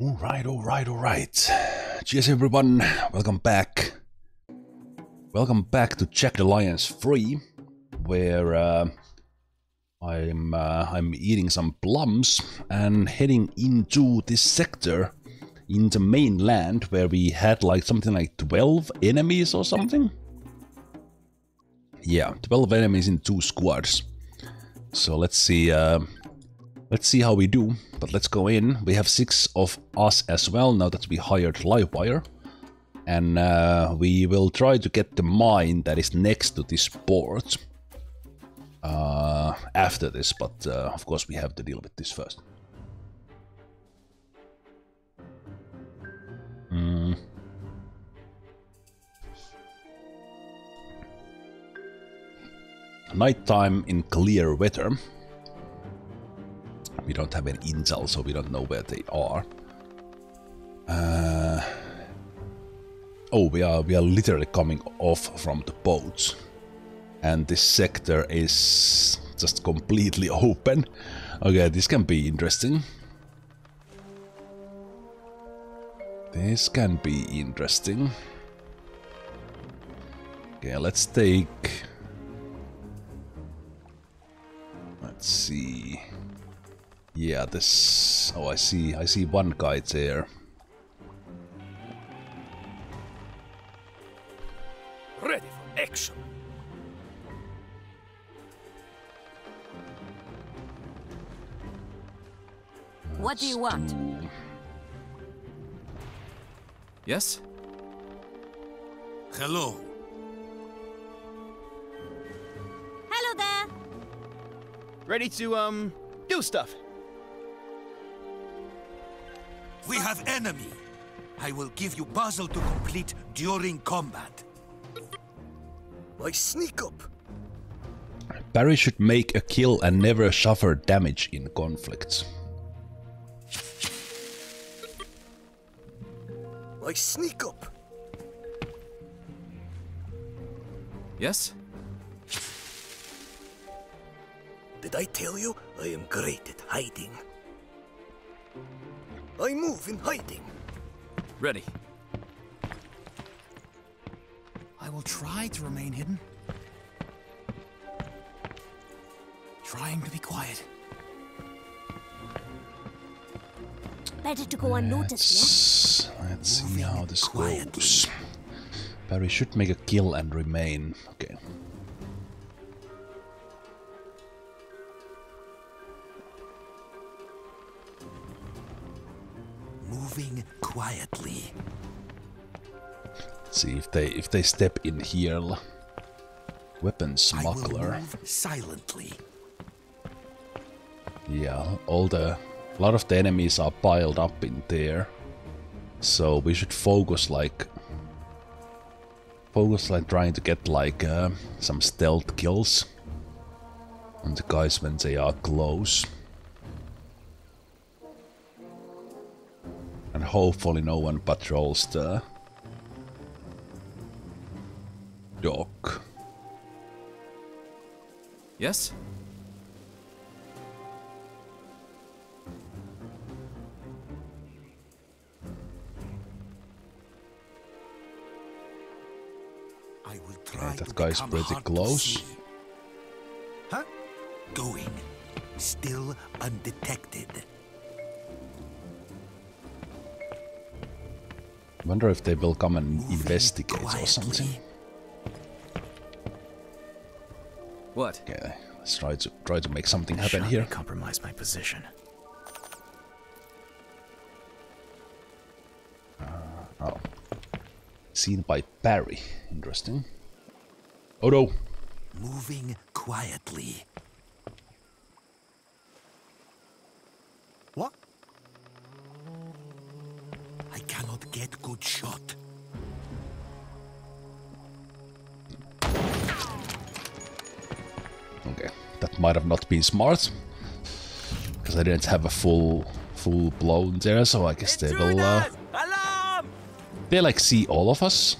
All right. Cheers, everyone. Welcome back. Welcome back to Jagged Alliance 3, where I'm eating some plums and heading into this sector in the mainland where we had like something like 12 enemies or something. Yeah, 12 enemies in 2 squads. So let's see how we do, but let's go in. We have 6 of us as well, now that we hired Livewire. And we will try to get the mine that is next to this port after this, but of course we have to deal with this first. Nighttime in clear weather. We don't have any intel, so we don't know where they are. Oh, we are literally coming off from the boats, and this sector is just completely open. Okay, this can be interesting. This can be interesting. Okay, let's take. Let's see. Yeah, this... Oh, I see one guy there. Ready for action. What do you want? Yes? Hello. Hello there. Ready to, do stuff. We have enemy. I will give you puzzle to complete during combat. I sneak up. Barry should make a kill and never suffer damage in conflicts. I sneak up. Yes? Did I tell you? I am great at hiding. I move in hiding. Ready. I will try to remain hidden. Trying to be quiet. Better to go unnoticed, yeah? Let's see how this goes. Barry should make a kill and remain. Okay. Quietly. Let's see if they step in here. Weapon smuggler. I will move silently. Yeah, a lot of the enemies are piled up in there, so we should focus like trying to get like some stealth kills on the guys when they are close. And hopefully no one patrols the dock. Yes? I will try. That guy's pretty close. Huh? Going. Still undetected. Wonder if they will come and investigate quietly. Or something. What? Okay, let's try to make something happen here. Compromise my position. Oh, seen by Barry. Interesting. Oh no! Moving quietly. What? I cannot get good shot. Okay, that might have not been smart, because I didn't have a full blown there, so I guess they will. They like see all of us.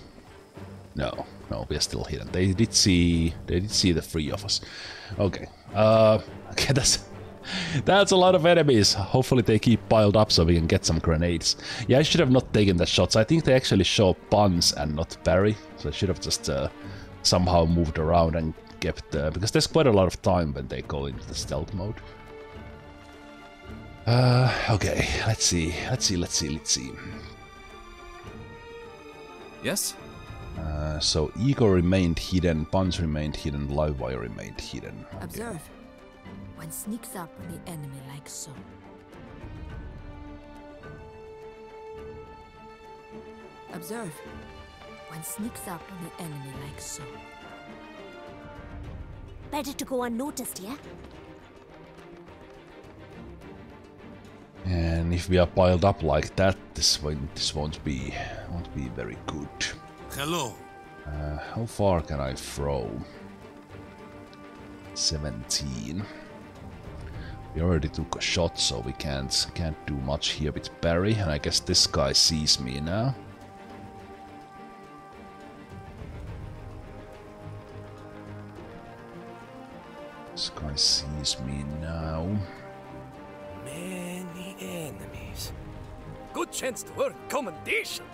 No, we are still hidden. They did see the 3 of us. Okay, that's That's a lot of enemies. Hopefully they keep piled up so we can get some grenades. Yeah, I should have not taken the shots. I think they actually show Buns and not Barry. So I should have just somehow moved around and kept... because there's quite a lot of time when they go into the stealth mode. Okay, let's see. Yes? So Igor remained hidden, Buns remained hidden, Livewire remained hidden. Okay. Observe. One sneaks up on the enemy like so. Observe. One sneaks up on the enemy like so. Better to go unnoticed, yeah? And if we are piled up like that, this won't be very good. Hello. How far can I throw? 17. We already took a shot, so we can't do much here with Barry, and I guess this guy sees me now. This guy sees me now. Many enemies. Good chance to earn commendation.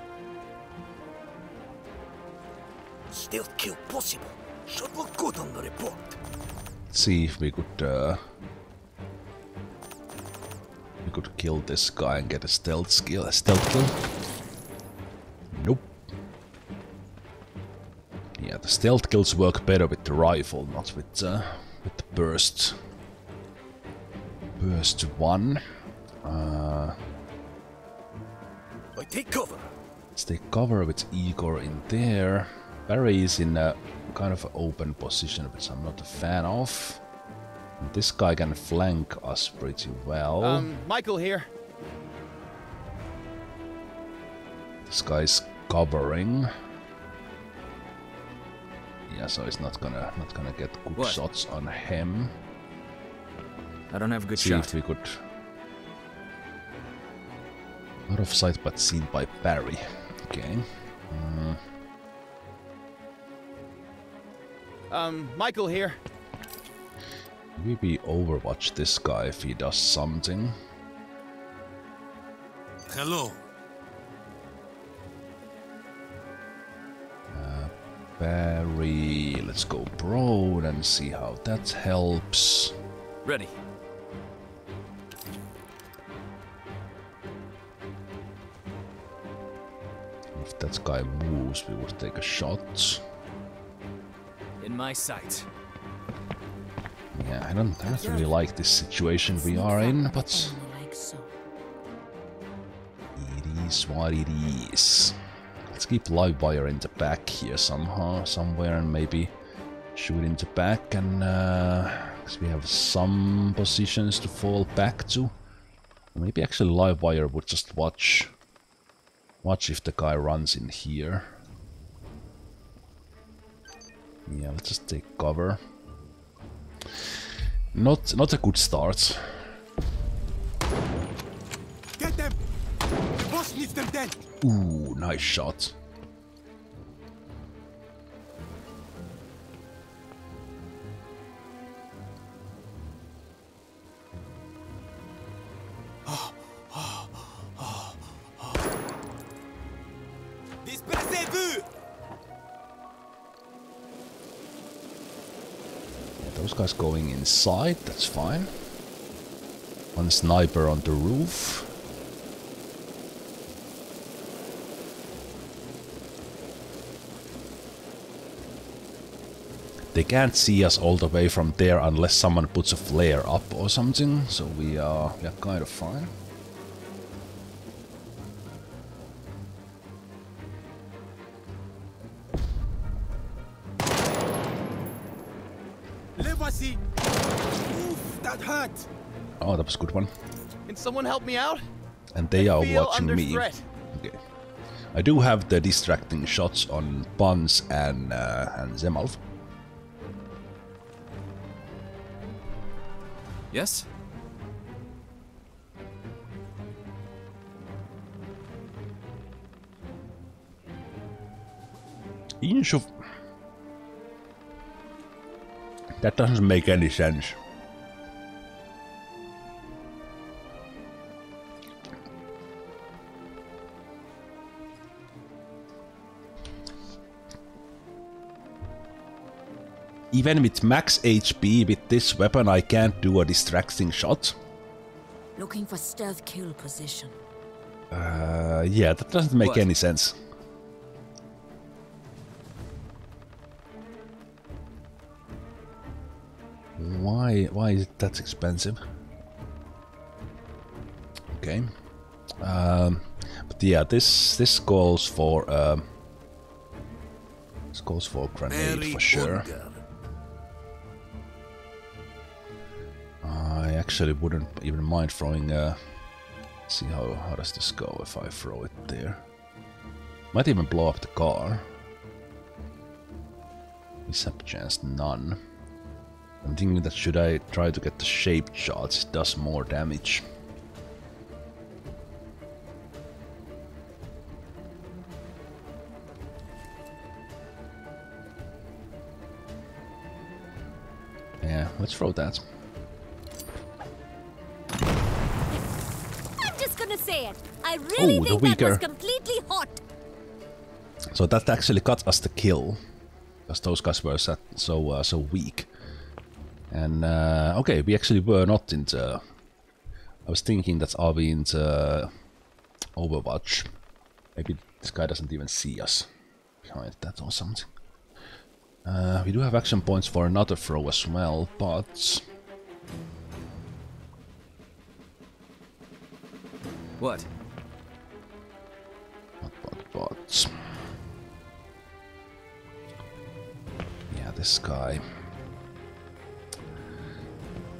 Stealth kill possible. Should look good on the report. Let's see if we could kill this guy and get a stealth skill. A stealth kill? Nope. Yeah, the stealth kills work better with the rifle, not with with the burst. Burst one. I take cover. Let's take cover with Igor in there. Barry is in a kind of an open position, which I'm not a fan of. And this guy can flank us pretty well. Michael here. This guy's covering. Yeah, so he's not gonna get good shots on him. I don't have a good shot. If we could. Out of sight, but seen by Barry. Okay. Michael here. Maybe overwatch this guy if he does something. Hello. Barry, let's go broad and see how that helps. Ready. If that guy moves, we would take a shot. In my sight. Yeah, I don't really like this situation we are in, but it is what it is. Let's keep Livewire in the back here somewhere, and maybe shoot in the back, and because we have some positions to fall back to. Maybe actually Livewire would just watch if the guy runs in here. Yeah, let's just take cover. Not a good start. Get them! The boss needs them dead! Ooh, nice shot. Guys going inside, that's fine. One sniper on the roof. They can't see us all the way from there unless someone puts a flare up or something, so we are kind of fine. Oh, that was a good one. Can someone help me out? And they are watching me. Threat. Okay. I do have the distracting shots on Buns and Zemalf. Yes. That doesn't make any sense. Even with max HP with this weapon, I can't do a distracting shot. Looking for stealth kill position. Yeah, that doesn't make any sense. Why is it that expensive? Okay. But yeah, this calls for a grenade for sure. I actually wouldn't even mind throwing see how does this go if I throw it there. Might even blow up the car. Mishap chance none. I'm thinking that should I try to get the shaped shots, it does more damage. Yeah, let's throw that. I'm just gonna say it. I really think that was completely hot. So that actually got us the kill, because those guys were so weak. And okay, we actually were not in the. I was thinking that are we in the Overwatch? Maybe this guy doesn't even see us behind that or something. We do have action points for another throw as well, but... What? But... Yeah, this guy...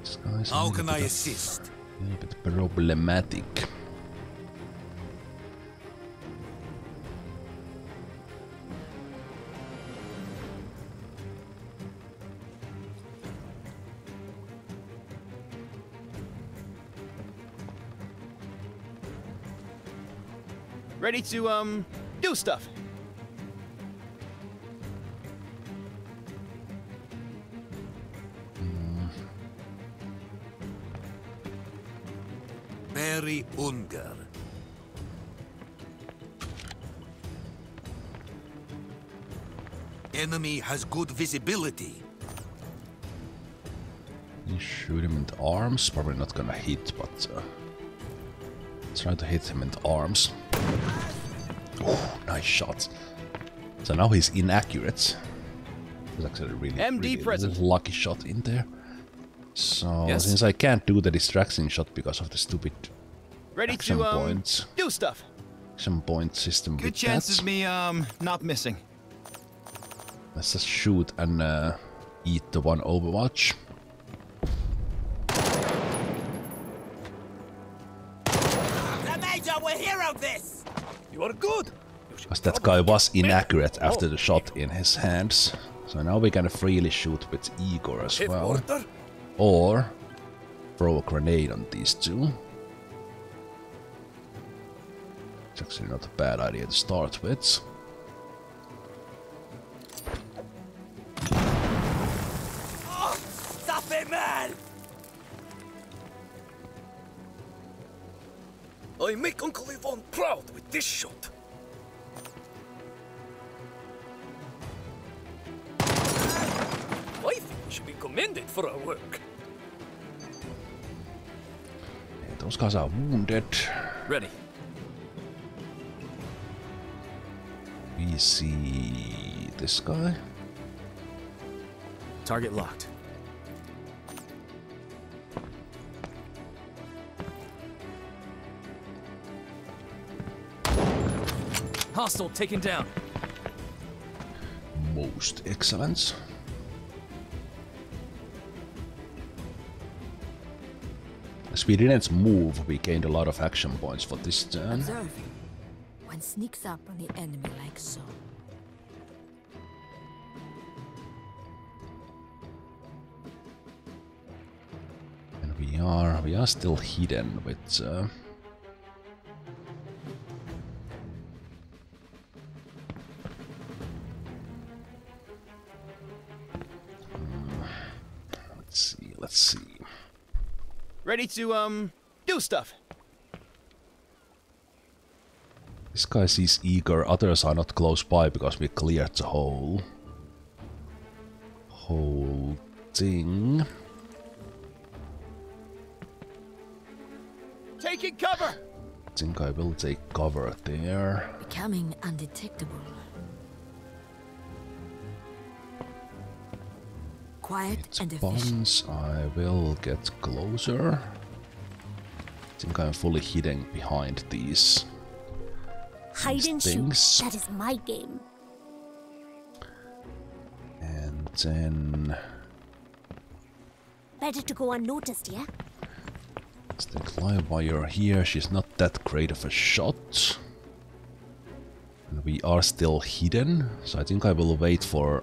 This guy's how can I assist? A little bit problematic. Ready to, do stuff. Barry Unger. Enemy has good visibility. You shoot him in the arms, probably not gonna hit, but try to hit him in the arms. Oh, nice shot. So now he's inaccurate. It was actually really, really lucky shot in there. So yes. Since I can't do the distraction shot because of the stupid action points, do stuff. Action point system. Good chances me not missing. Let's just shoot and eat the one Overwatch. Good. Because that guy was inaccurate after the shot in his hands. So now we can freely shoot with Igor as well. Or throw a grenade on these two. It's actually not a bad idea to start with. I make Uncle Ivan proud with this shot. I think we should be commended for our work. Yeah, those guys are wounded. Ready. We see this guy. Target locked. Hostile taken down. Most excellence. As we didn't move, we gained a lot of action points for this turn. Observing. One sneaks up on the enemy like so. And we are still hidden with. Let's see. Ready to do stuff. This guy sees Igor. Others are not close by because we cleared the whole whole thing. Taking cover. I think I will take cover there. Becoming undetectable. Quiet it's and Buns. I will get closer. I think I'm fully hidden behind these and things. Shoot. That is my game. And then better to go unnoticed, yeah? Let's take Livewire here, she's not that great of a shot. And we are still hidden, so I think I will wait for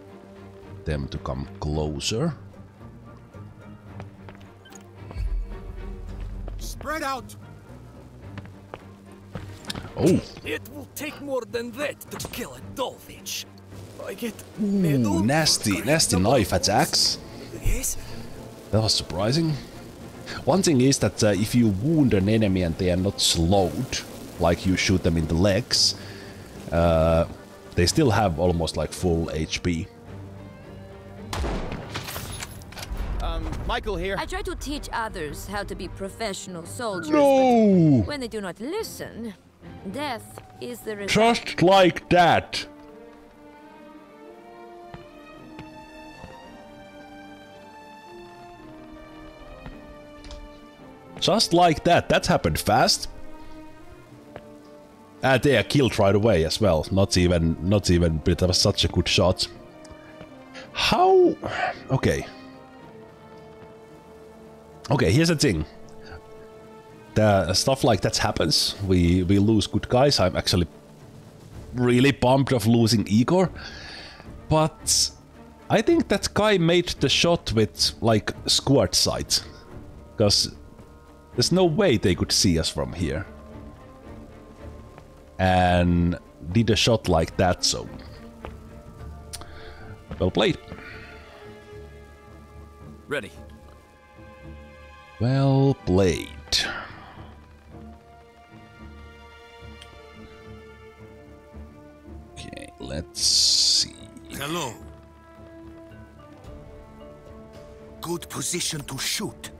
them to come closer. Spread out. Oh. It will take more than that to kill a Dolvich. I get ooh, nasty knife attacks. Yes. That was surprising. One thing is that if you wound an enemy and they are not slowed, like you shoot them in the legs, they still have almost like full HP. Michael here. I try to teach others how to be professional soldiers. No! But when they do not listen, death is the result. Just like that. Just like that. That happened fast. And they are killed right away as well. Not even, but that was such a good shot. How? Okay. Okay, here's the thing. The stuff like that happens. We lose good guys. I'm actually really bummed of losing Igor. But I think that guy made the shot with, like, squad sight. Because there's no way they could see us from here. And did a shot like that, so well played. Ready. Well played. Okay, let's see. Hello. Good position to shoot.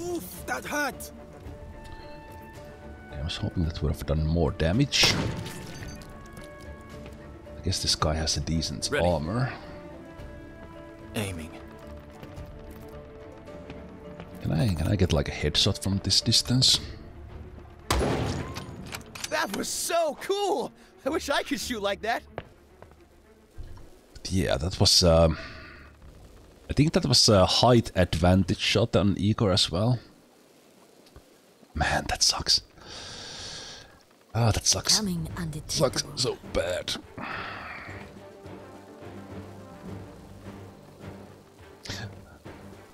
Oof, that hurt. I was hoping that would have done more damage. I guess this guy has a decent ready armor. Aiming. Can I get like a headshot from this distance? That was so cool! I wish I could shoot like that. But yeah, that was I think that was a height advantage shot on Igor as well. Man, that sucks. Ah, that sucks. Sucks so bad.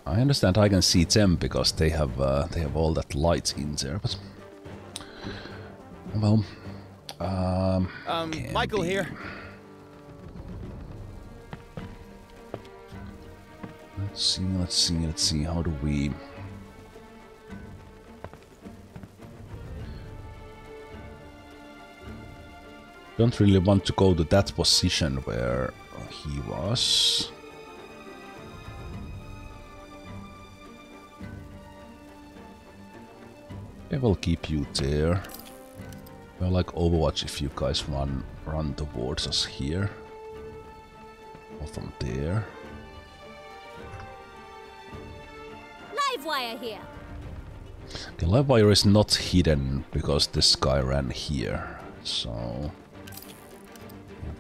I understand I can see them because they have all that light in there, but well, Michael here. Let's see. How do we? Don't really want to go to that position where he was. I will keep you there. Well, like Overwatch, if you guys run towards us here or from there. Livewire here. The Livewire is not hidden because this guy ran here, so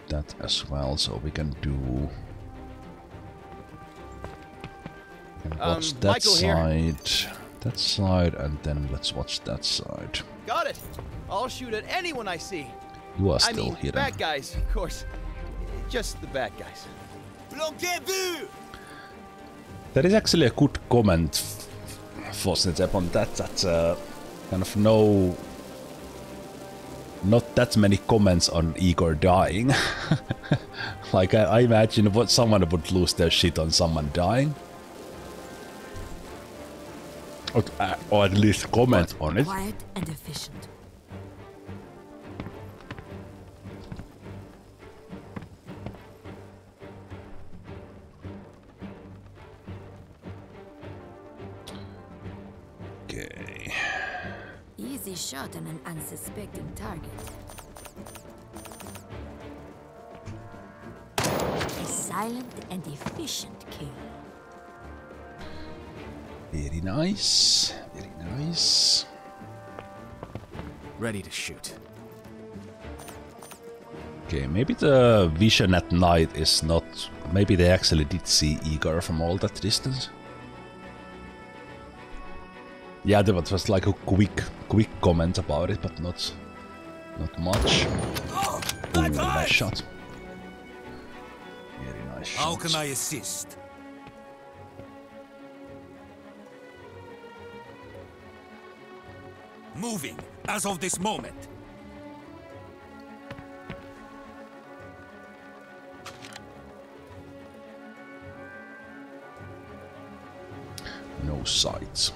that as well. So we can do. We can watch that Michael side. Here. That side, and then let's watch that side. Got it. I'll shoot at anyone I see. You are still hidden. Bad guys, of course. Just the bad guys. That is actually a good comment for Snap on that. That's kind of no, not that many comments on Igor dying. Like I imagine, what someone would lose their shit on someone dying. Or at least comment on it. Quiet and efficient. Okay. Easy shot on an unsuspecting target. A silent and efficient kill. Very nice. Very nice. Ready to shoot. Okay, maybe the vision at night is not... Maybe they actually did see Igor from all that distance. Yeah, there was like a quick comment about it, but not much. Oh, ooh, nice shot. Very nice shot. How can I assist? Moving, as of this moment. No sights.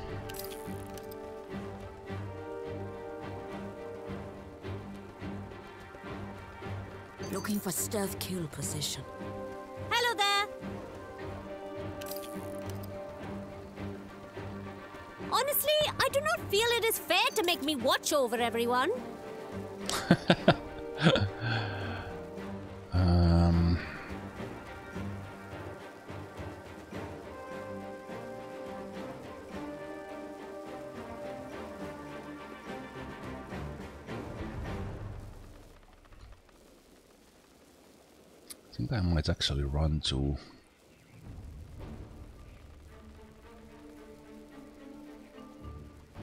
Looking for stealth kill position. Hello there! Honestly, I do not feel it is fair to make me watch over everyone. I might actually run to...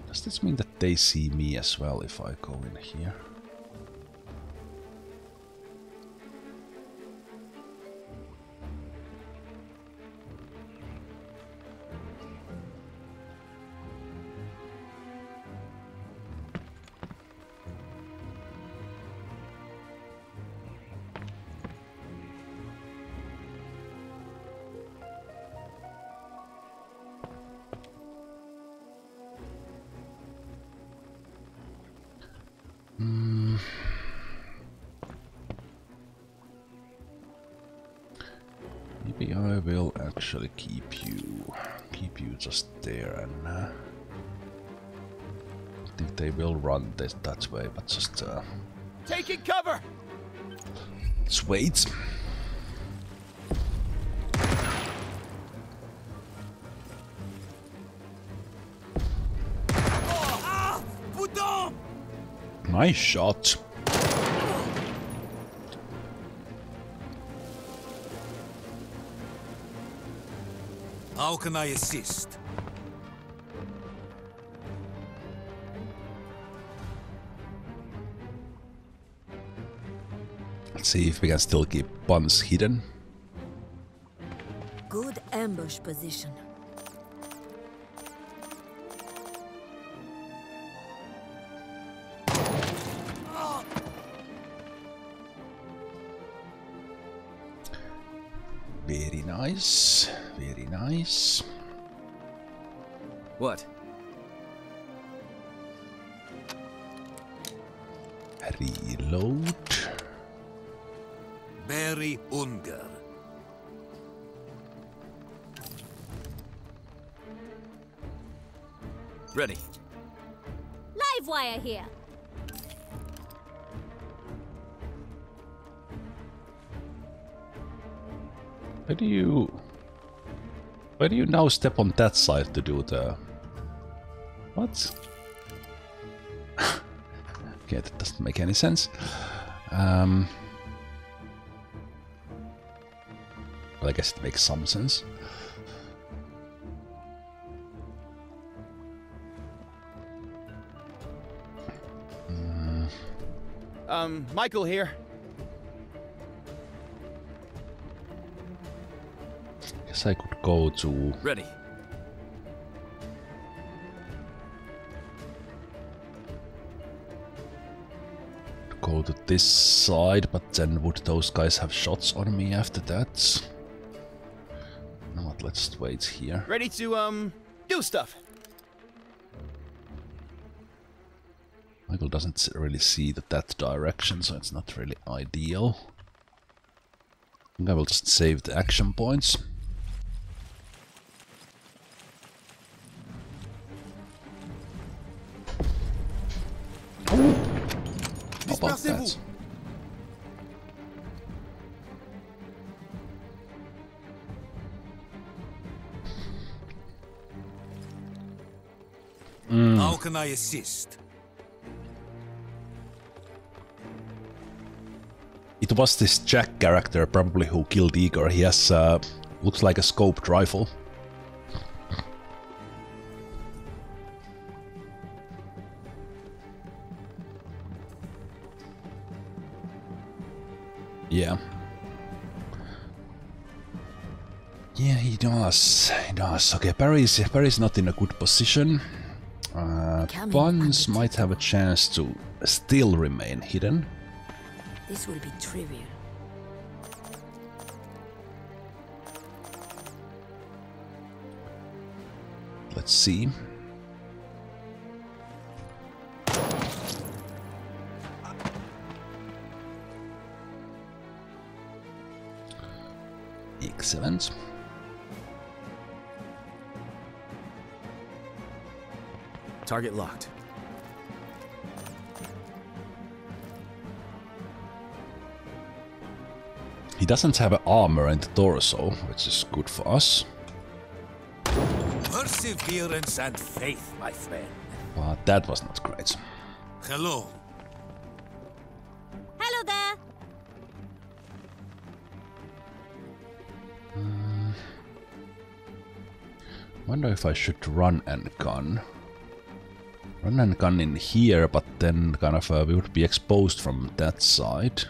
Does this mean that they see me as well if I go in here? Actually keep you just there, and I think they will run this that way, but just taking cover. Let's wait. Nice shot. How can I assist? Let's see if we can still keep Buns hidden. Good ambush position. Very nice. Very nice. What? Reload. Barry Unger. Ready. Livewire here. Where do you now step on that side to do the... What? Okay, that doesn't make any sense. Well, I guess it makes some sense. Michael here. I could go to... Ready. Go to this side, but then would those guys have shots on me after that? No, but let's wait here. Ready to, do stuff! Michael doesn't really see that direction, so it's not really ideal. I think I will just save the action points. about that. How can I assist? It was this Jack character probably who killed Igor. He has, looks like a scoped rifle. Yeah. Yeah, he does. He does. Okay, Barry's not in a good position. Buns might have a chance to still remain hidden. This will be trivial. Let's see. Excellent. Target locked. He doesn't have an armor in the torso, which is good for us. Perseverance and faith, my friend. But that was not great. Hello. Hello there. Wonder if I should run and gun. Run and gun in here, but then kind of we would be exposed from that side.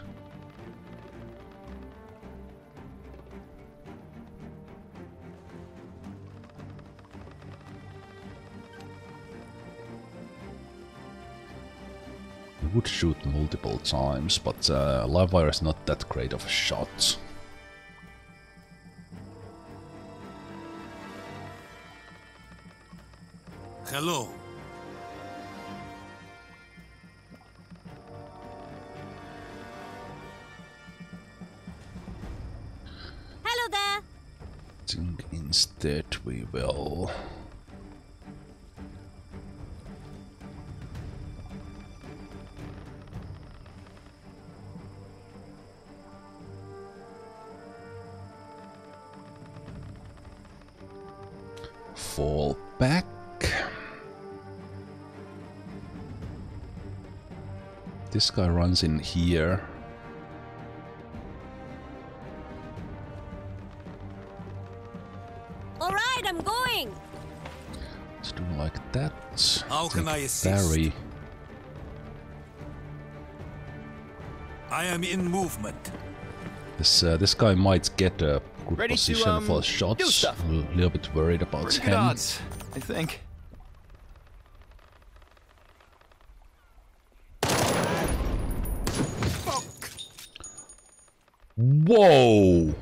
Would shoot multiple times, but Livewire is not that great of a shot. Hello. Hello there. I think instead we will. Fall back. This guy runs in here. All right, I'm going. Let's do like that. How can I assist? Barry. I am in movement. This guy might get a good position to, for shots. I'm a little bit worried about him. Odds, I think. Fuck. Whoa!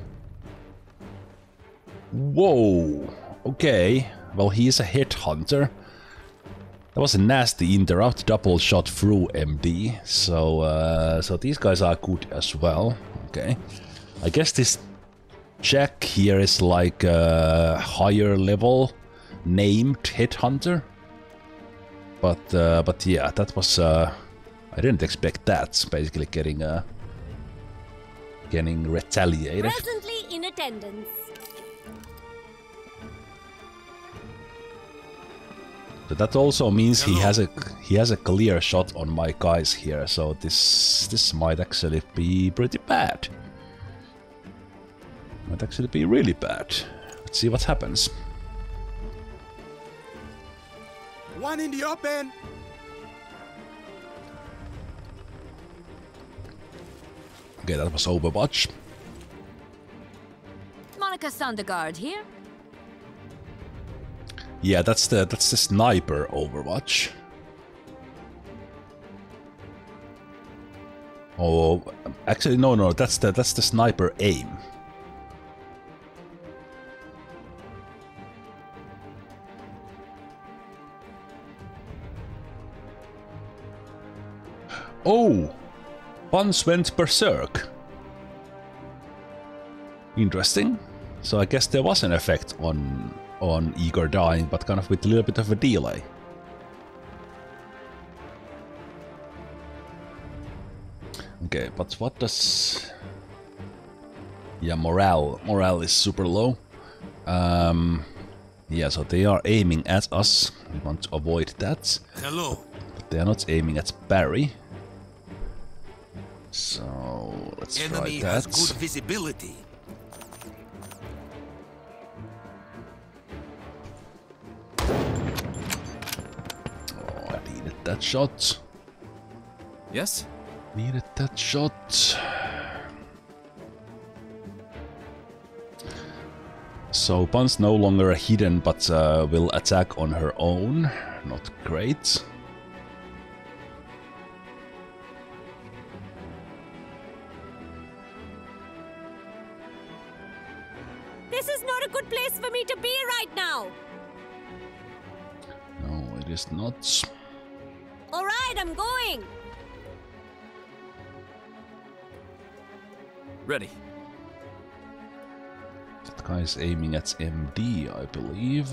Whoa! Okay, well, he is a headhunter. That was a nasty interrupt, double shot through MD. So, so these guys are good as well. Okay, I guess this Jack here is like a higher level named headhunter, but yeah, that was I didn't expect that. Basically, getting retaliated. Presently in attendance. So that also means he has a clear shot on my guys here. So this might actually be pretty bad. Might actually be really bad. Let's see what happens. One in the open. Okay, that was Overwatch. Monica Sondergaard here. Yeah, that's the sniper Overwatch. Oh, actually no, that's the sniper aim. Oh! Buns went berserk. Interesting. So I guess there was an effect on Igor dying, but kind of with a little bit of a delay. Okay, but what does... Yeah, morale. Morale is super low. Yeah, so they are aiming at us. We want to avoid that. Hello. But they are not aiming at Barry. So let's try that. Has good visibility. Oh, I needed that shot. Yes? Needed that shot. So Buns no longer hidden, but will attack on her own. Not great. This is not a good place for me to be right now. No, it is not. All right, I'm going. Ready. That guy is aiming at MD, I believe.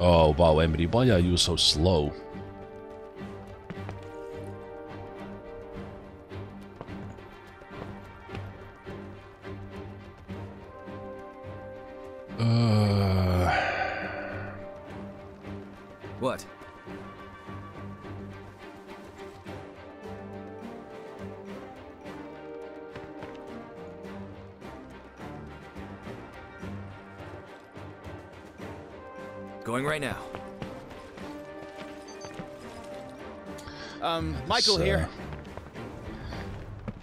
Oh wow, MD, why are you so slow? What? Going right now. Michael here.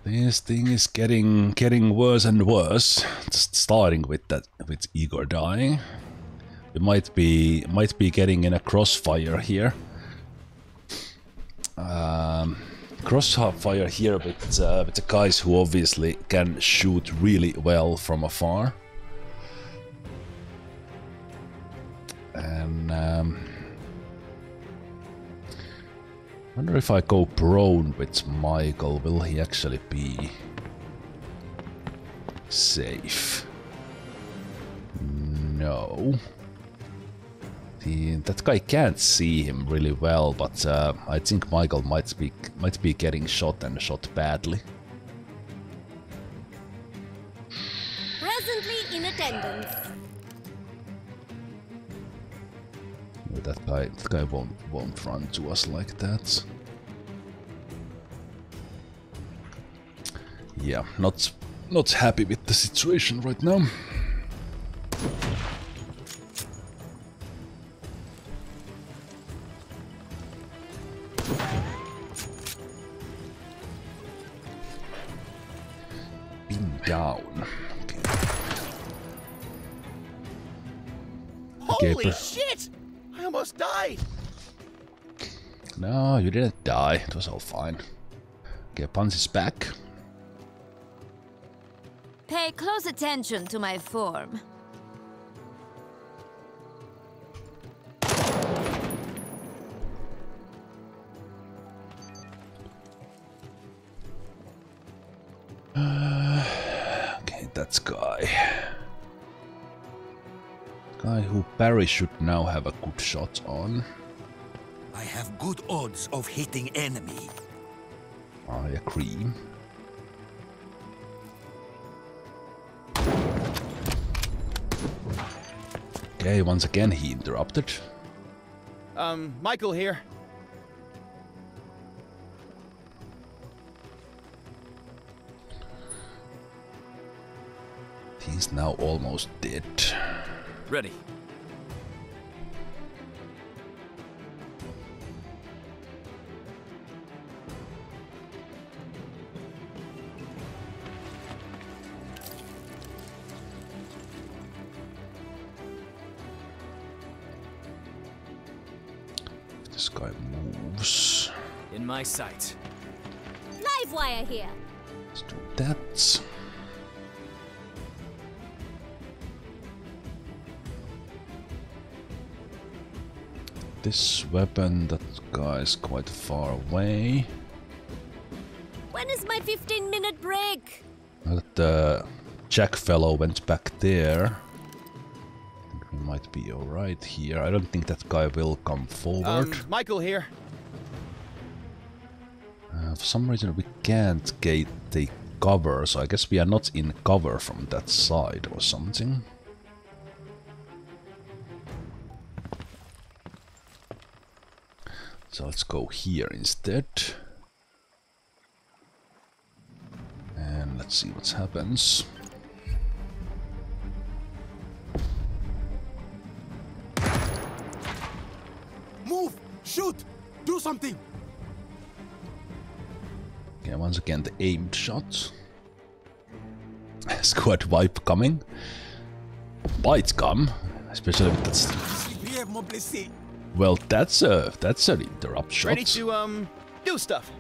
This thing is getting worse and worse. Just starting with that, with Igor dying. We might be getting in a crossfire here. Crossfire here with the guys who obviously can shoot really well from afar. I wonder if I go prone with Michael, will he actually be safe? No. That guy can't see him really well, but I think Michael might be getting shot and shot badly. Presently in attendance. That guy won't run to us like that. Yeah, not happy with the situation right now. Been down. Okay. Holy shit! I almost died! No, you didn't die. It was all fine. Okay, Buns is back. Pay close attention to my form. Okay, that's guy who Barry should now have a good shot on. I have good odds of hitting enemy. I agree. Okay, once again he interrupted. Michael here. He's now almost dead. Ready. This guy moves. In my sight. Livewire here. Let's do that. This weapon, that guy is quite far away. When is my 15-minute break? That Jack fellow went back there. I think we might be alright here. I don't think that guy will come forward. Michael here. and for some reason we can't take cover, so I guess we are not in cover from that side or something. So let's go here instead. And let's see what happens. Move! Shoot! Do something! Okay, once again the aimed shot. Squad wipe coming. Bites come, especially with that. Well, that's an interrupt shot. Ready to do stuff.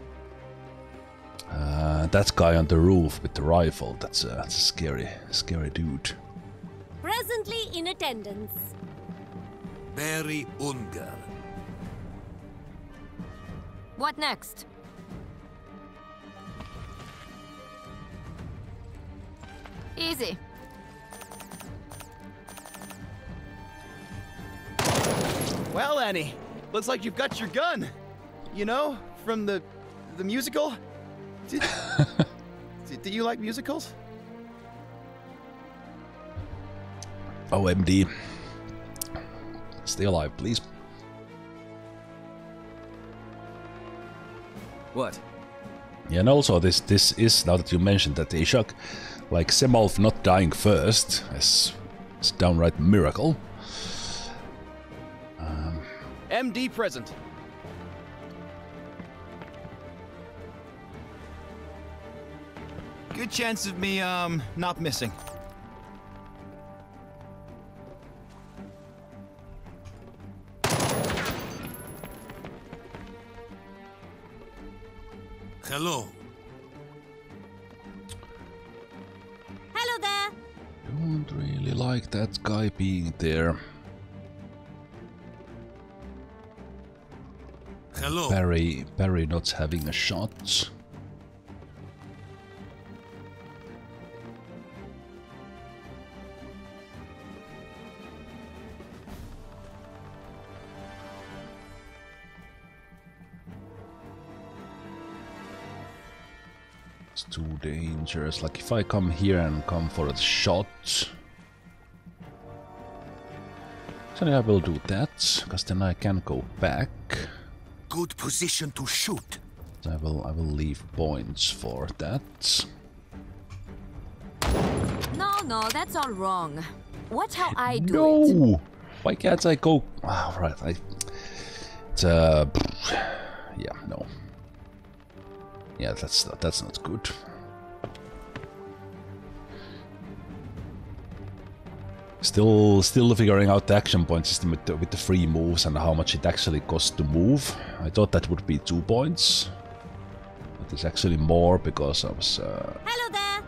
That guy on the roof with the rifle. That's a scary dude. Presently in attendance. Barry Unger. What next? Easy. Well, Annie, looks like you've got your gun. You know, from the musical. Did you like musicals? Oh, MD. Stay alive, please. What? Yeah, and also this is, now that you mentioned that, a shock, like Zemalf not dying first is downright miracle. MD present. Good chance of me not missing. Hello. Hello there. Don't really like that guy being there. Hello. Barry not having a shot. It's too dangerous. Like if I come here and come for a shot, then I will do that, because then I can go back. Good position to shoot. I will leave points for that. No, that's all wrong. Watch how I do it. No, why can't I go? Oh, right, yeah, no. Yeah, that's not good. Still figuring out the action point system with the free moves and how much it actually costs to move. I thought that would be 2 points, but it's actually more because I was Hello there.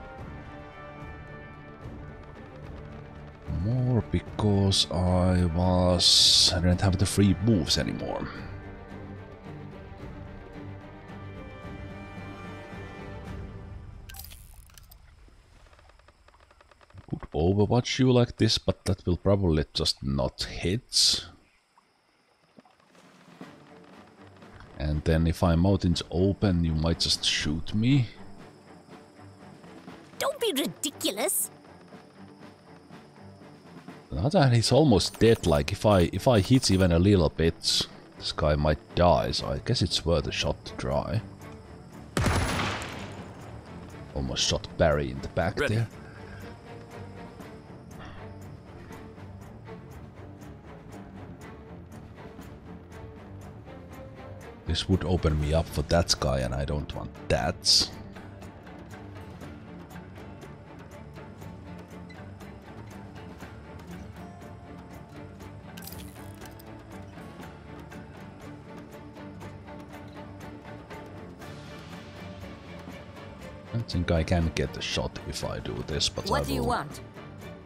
More because I didn't have the free moves anymore. Overwatch you like this, but that will probably just not hit. And then if I'm out into open, you might just shoot me. Don't be ridiculous. And he's almost dead. Like if I hit even a little bit, this guy might die. So I guess it's worth a shot to try. Almost shot Barry in the back there. This would open me up for that guy, and I don't want that. I think I can get a shot if I do this, but what do you want?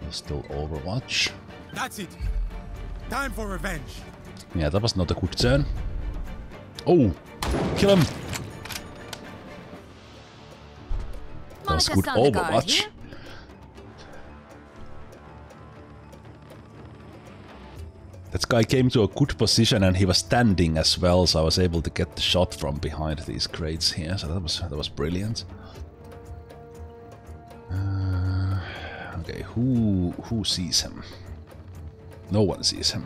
I'll still overwatch. That's it. Time for revenge. Yeah, that was not a good turn. Oh, kill him! That's good overwatch. That guy came to a good position and he was standing as well, so I was able to get the shot from behind these crates here, so that was brilliant. Okay, who sees him? No one sees him.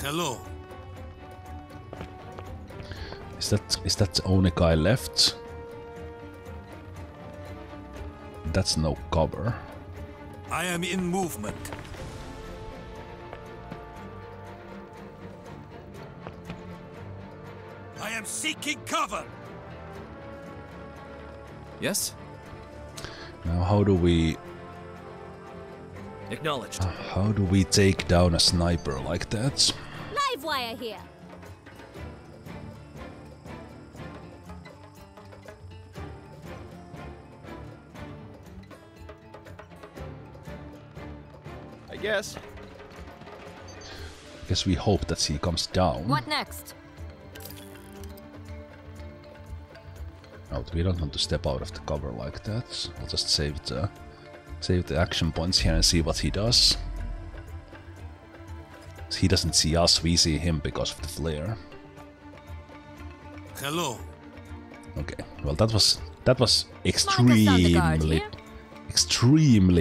Hello. Is that the only guy left? That's no cover. I am in movement. I am seeking cover. Yes? Now how do we... Acknowledged. How do we take down a sniper like that? Livewire here. Yes. I guess we hope that he comes down. What next? No, we don't want to step out of the cover like that. I'll just save the action points here and see what he does. He doesn't see us, we see him because of the flare. Hello. Okay. Well, that was extremely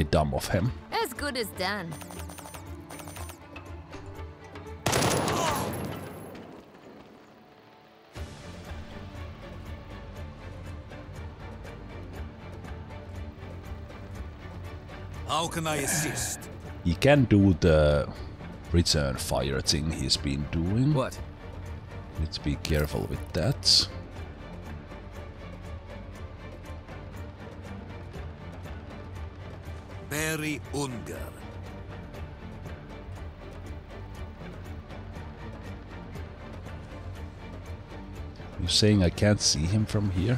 dumb of him. As good as done. How can I assist? He can do the return fire thing he's been doing. What? Let's be careful with that. Barry Unger. You're saying I can't see him from here?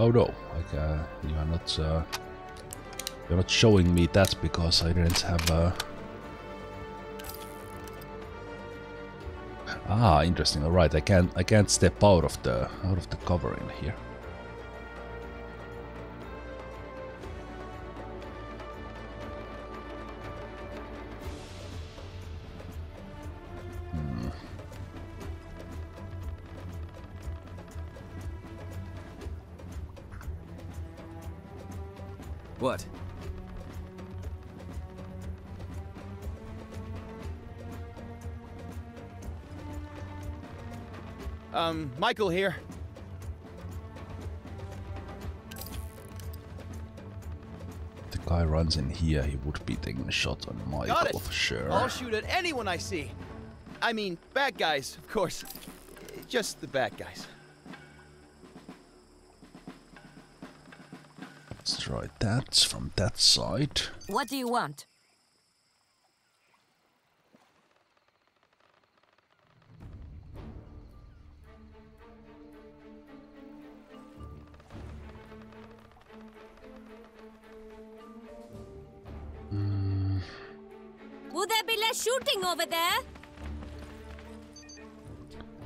Oh no, like, you're not showing me that because I didn't have a... Ah, interesting. All right, I can't step out of the cover in here. What? Michael here. The guy runs in here, he would be taking a shot on Michael for sure. I'll shoot at anyone I see. I mean, bad guys, of course. Just the bad guys. Let's try that from that side. What do you want? Would there be less shooting over there?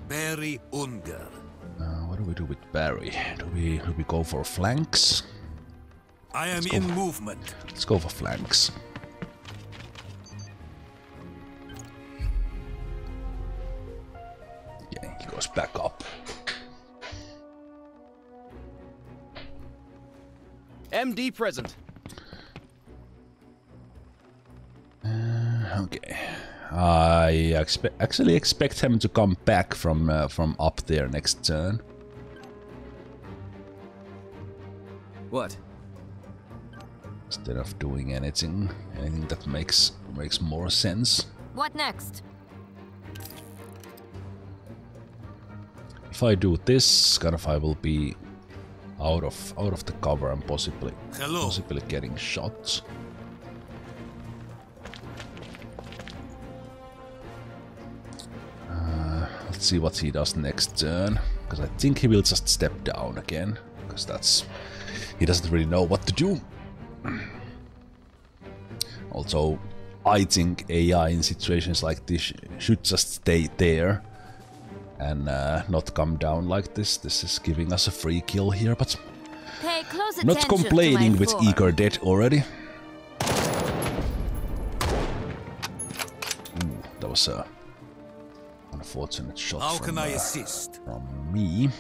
Barry Unger. What do we do with Barry? Do we go for flanks? I am in movement. Let's go for flanks. Yeah, he goes back up. MD present. Okay. I actually expect him to come back from up there next turn. What? Instead of doing anything that makes more sense. What next? If I do this, kind of I will be out of the cover and possibly getting shot. Let's see what he does next turn, because I think he will just step down again, because he doesn't really know what to do. Also, I think AI in situations like this should just stay there and not come down like this. This is giving us a free kill here, but pay close attention, not complaining with Igor dead already. Ooh, that was a unfortunate shot. How can I assist? From me.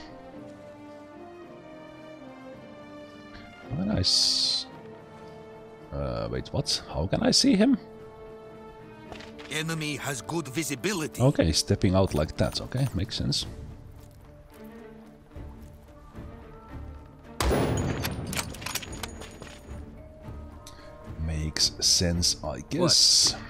Nice. Wait, what? How can I see him? Enemy has good visibility. Okay, stepping out like that. Okay, makes sense. Makes sense, I guess. What?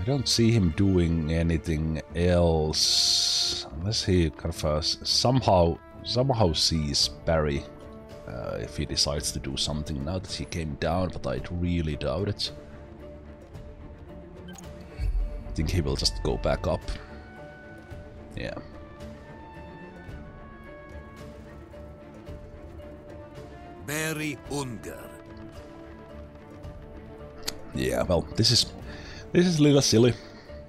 I don't see him doing anything else unless he somehow sees Barry if he decides to do something now that he came down, but I really doubt it. I think he will just go back up. Yeah. Barry Unger. Yeah, well, this is a little silly,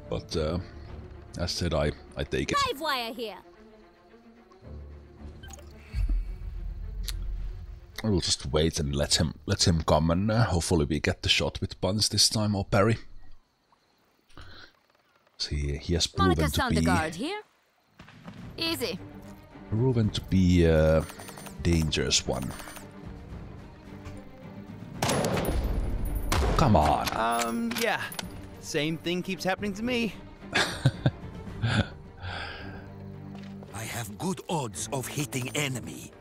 but as said, I take it. Livewire here. I will just wait and let him come, and hopefully we get the shot with Buns this time, or Barry. See, he has proven to be a dangerous one. Come on. Yeah. Same thing keeps happening to me. I have good odds of hitting enemy.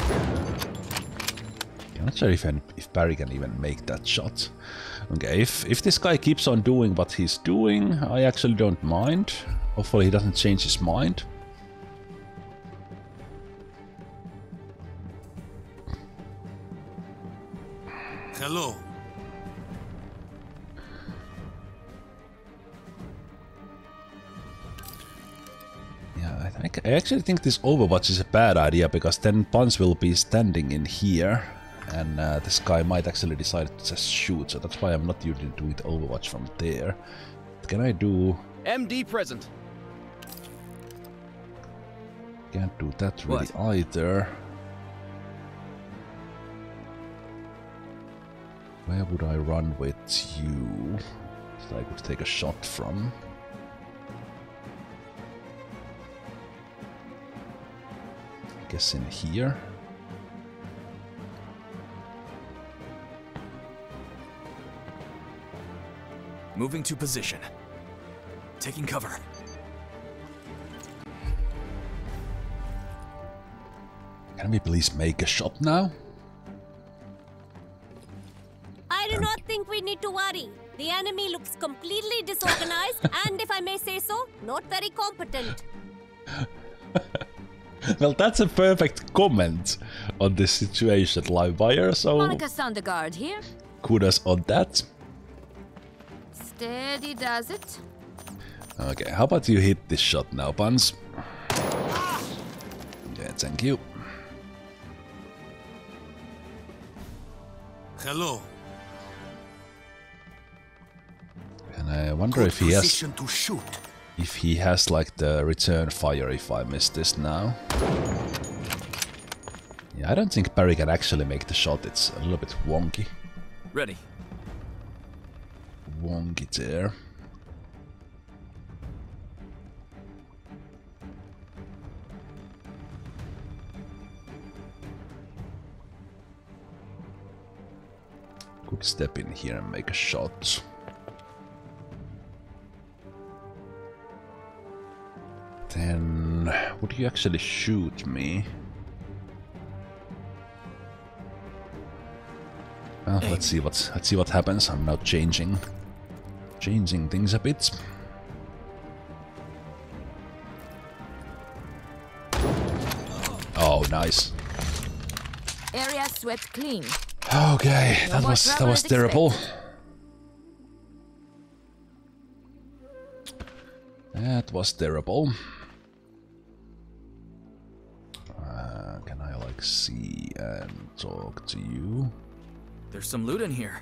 I'm not sure if Barry can even make that shot. Okay, if this guy keeps on doing what he's doing, I actually don't mind. Hopefully he doesn't change his mind. Hello. I actually think this Overwatch is a bad idea, because then Buns will be standing in here, and this guy might actually decide to just shoot, so that's why I'm not usually doing the Overwatch from there. But can I do... MD present! Can't do that really either. Where would I run with you that I could take a shot from? Guess in here. Moving to position. Taking cover. Can we please make a shot now? I do not think we need to worry. The enemy looks completely disorganized and, if I may say so, not very competent. Well, that's a perfect comment on this situation, Livewire, so... Monica Sondergaard here. Kudos on that. Steady does it. Okay, how about you hit this shot now, Buns? Yeah, thank you. Hello. And I wonder if he has... to shoot. If he has, like, the return fire if I miss this now. Yeah, I don't think Barry can actually make the shot. It's a little bit wonky. Ready. Wonky there. Could step in here and make a shot. Then, would you actually shoot me? Well, let's see what happens. I'm now changing things a bit. Oh, nice. Area swept clean. Okay, that was terrible. That was terrible. Can I like see and talk to you? There's some loot in here.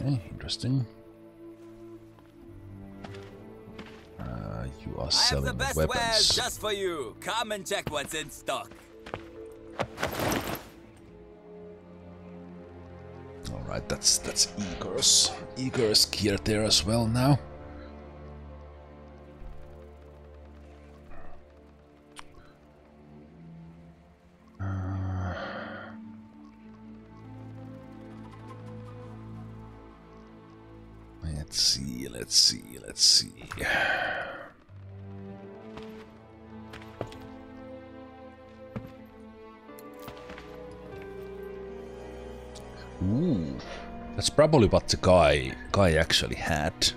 Okay, interesting. You are selling weapons. I have the best wares just for you. Come and check what's in stock. All right, that's Egorus. Egorus gear there as well now. Let's see. Ooh, that's probably what the guy actually had.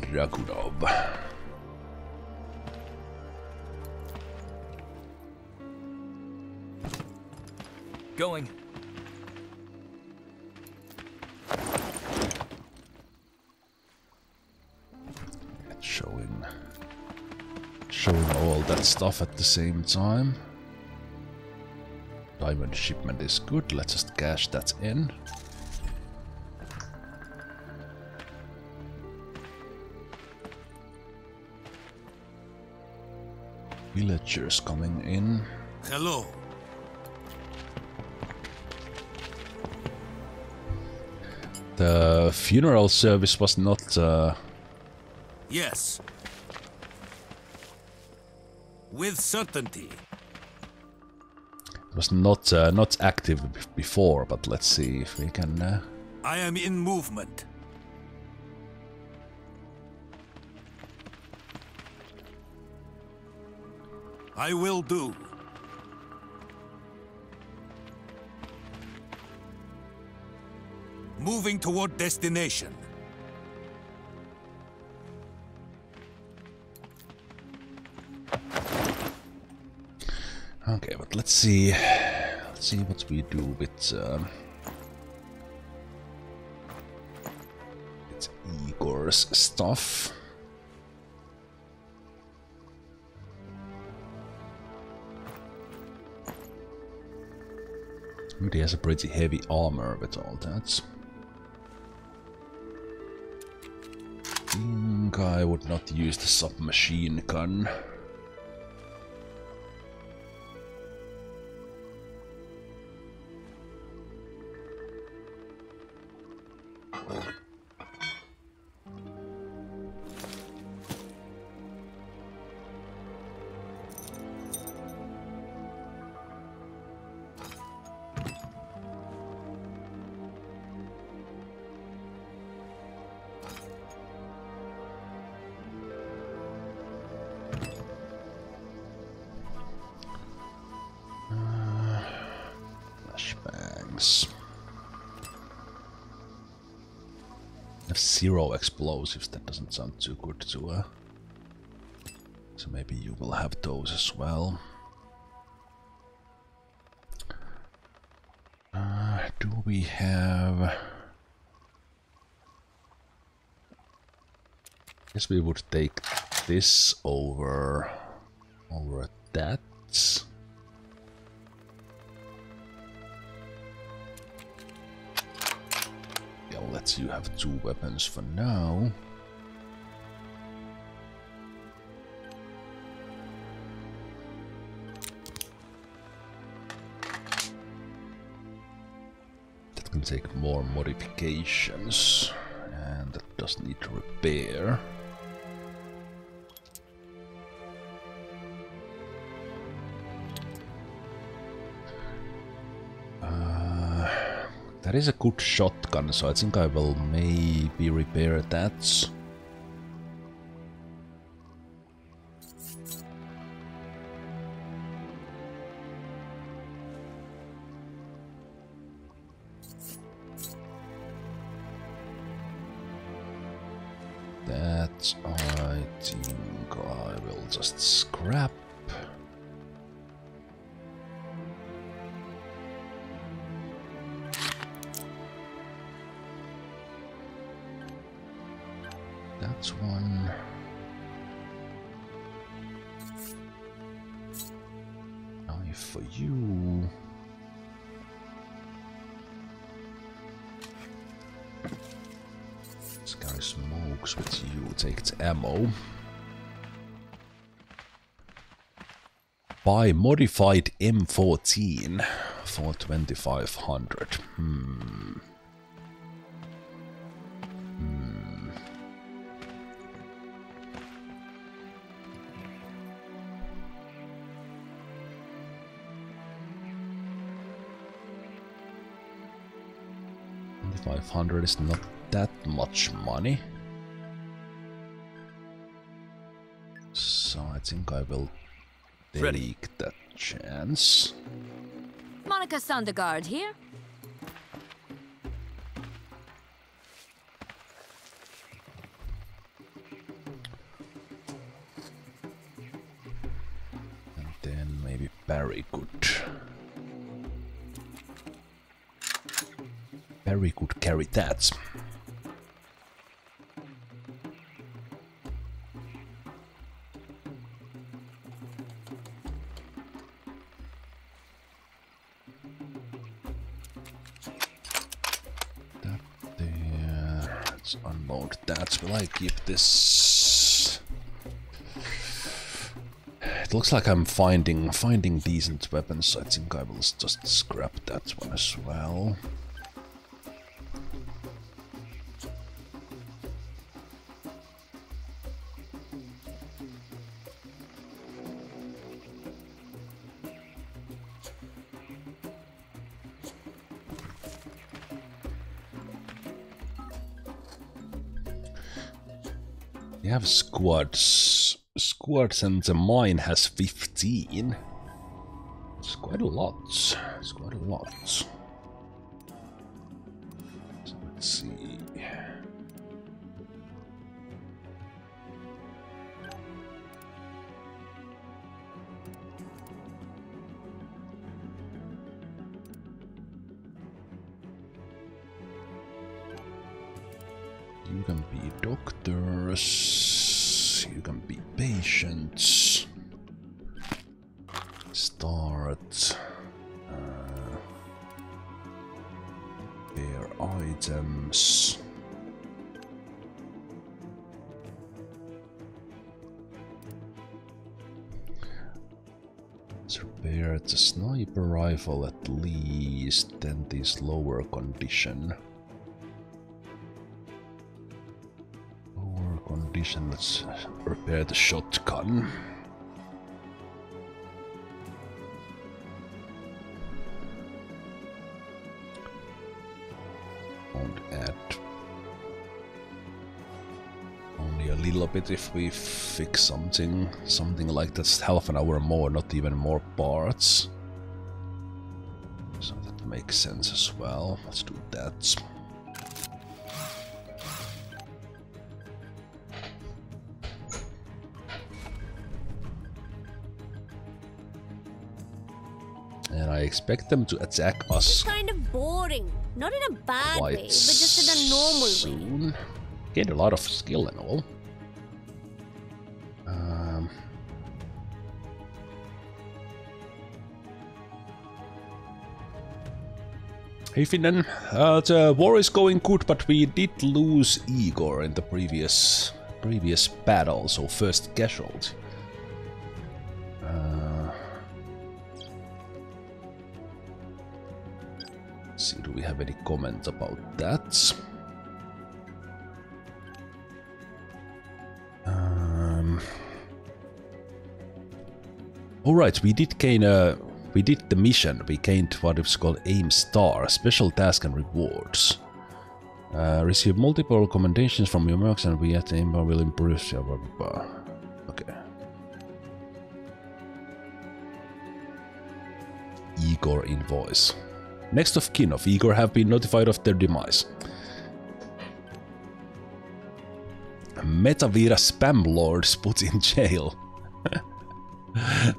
Dragunov. Going. Showing all that stuff at the same time. Diamond shipment is good, let's just cash that in. Villagers coming in. Hello. The funeral service was not... Yes. With certainty. It was not active before, but let's see if we can. I am in movement. I will do. Moving toward destination. Okay, but let's see what we do with Igor's stuff. He has a pretty heavy armor with all that. I think I would not use the submachine gun. Zero explosives, that doesn't sound too good to her. So maybe you will have those as well. Do we have... I guess we would take this over that. Let's you have two weapons for now. That can take more modifications, and that does need repair. That is a good shotgun, so I think I will maybe repair that. That But I think I will just scrap. That's one. Knife for you. Let's carry smokes with you. Take its ammo. Buy modified M14 for 2500. $500 is not that much money. So I think I will take that chance. Monica Sondergaard here. And then maybe Barry could carry that. Let's unload that. Will I keep this? It looks like I'm finding decent weapons. I think I will just scrap that one as well. Have squads, and the mine has 15. It's quite a lot. It's quite a lot. So let's see. You can be doctors. You can be patient. Start. Their items. Repair the sniper rifle at least. Then this lower condition. Let's repair the shotgun. Won't add only a little bit if we fix something like that's half an hour more, not even more parts. So that makes sense as well. Let's do that. I expect them to attack us. This is kind of boring, not in a bad way, but just in a normal way. Gained a lot of skill and all. Hey Finnen, the war is going good, but we did lose Igor in the previous battle, so first casualty. Do we have any comments about that? All right, we did gain a. We did the mission. We gained what is called AIM-STAR, special task and rewards. Receive multiple recommendations from your marks, and we at the AIM-STAR will improve. Okay. Igor invoice. Next of kin of Igor have been notified of their demise. Metavira spam lords put in jail.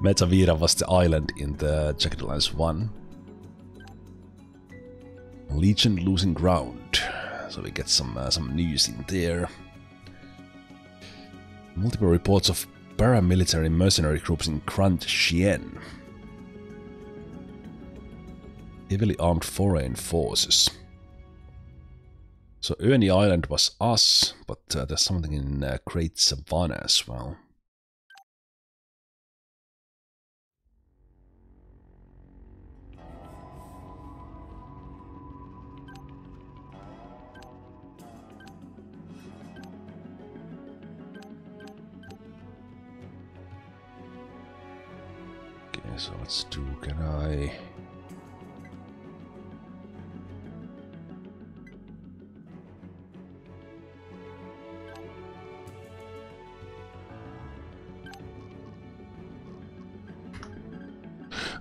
Metavira was the island in the Jagged Alliance 1. Legion losing ground. So we get some news in there. Multiple reports of paramilitary mercenary groups in Grand Chien. Heavily armed foreign forces. So Ernie Island was us, but there's something in Great Savannah as well. Okay, so let's do, can I...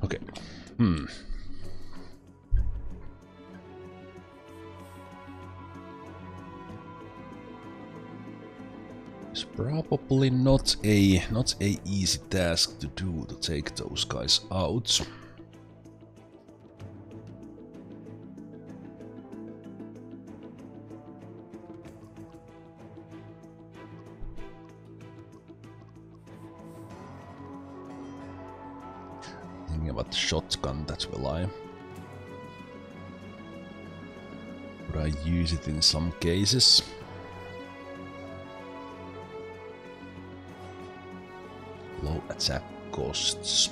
Okay. Hmm. It's probably not a easy task to do to take those guys out. Shotgun, that will I. Would I use it in some cases? Low attack costs.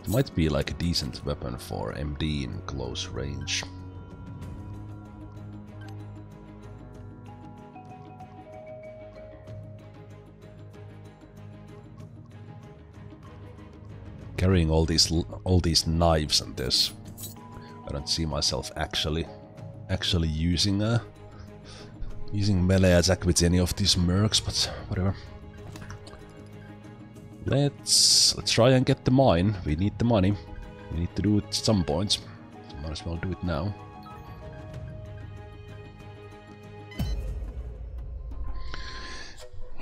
It might be like a decent weapon for MD in close range. Carrying all these knives and this, I don't see myself actually using melee attack with any of these mercs, but whatever. Let's try and get the mine. We need the money. We need to do it at some point. So might as well do it now.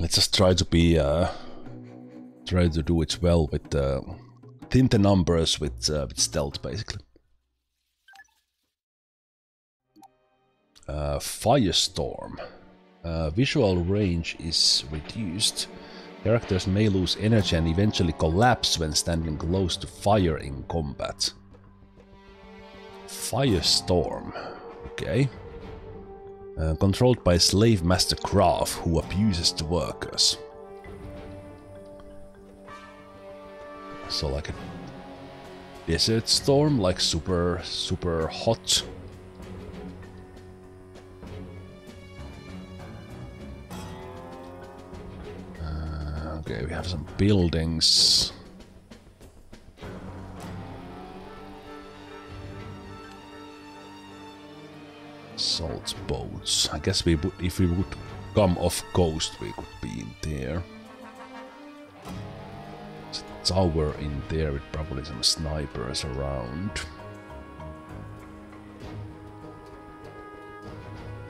Let's just try to be try to do it well with thin the numbers with stealth, basically. Firestorm. Visual range is reduced. Characters may lose energy and eventually collapse when standing close to fire in combat. Firestorm. Okay. Controlled by Slave Master Graf, who abuses the workers. So like a desert storm, like super hot. Okay, we have some buildings. Salt boats. I guess we would, if we would come off coast, we could be in there. Tower in there with probably some snipers around.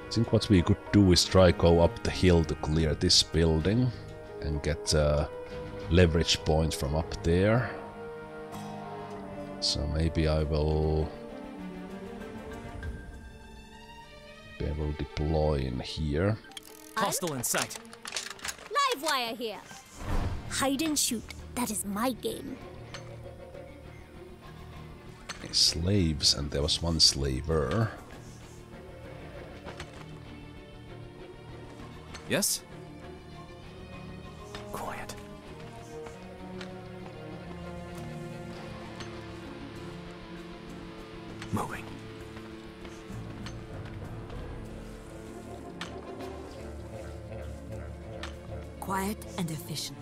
I think what we could do is try go up the hill to clear this building and get leverage points from up there. So maybe I will deploy in here. Hostile in sight. Livewire here. Hide and shoot. That is my game. Okay, slaves, and there was one slaver. Yes? Quiet. Moving. Quiet and efficient.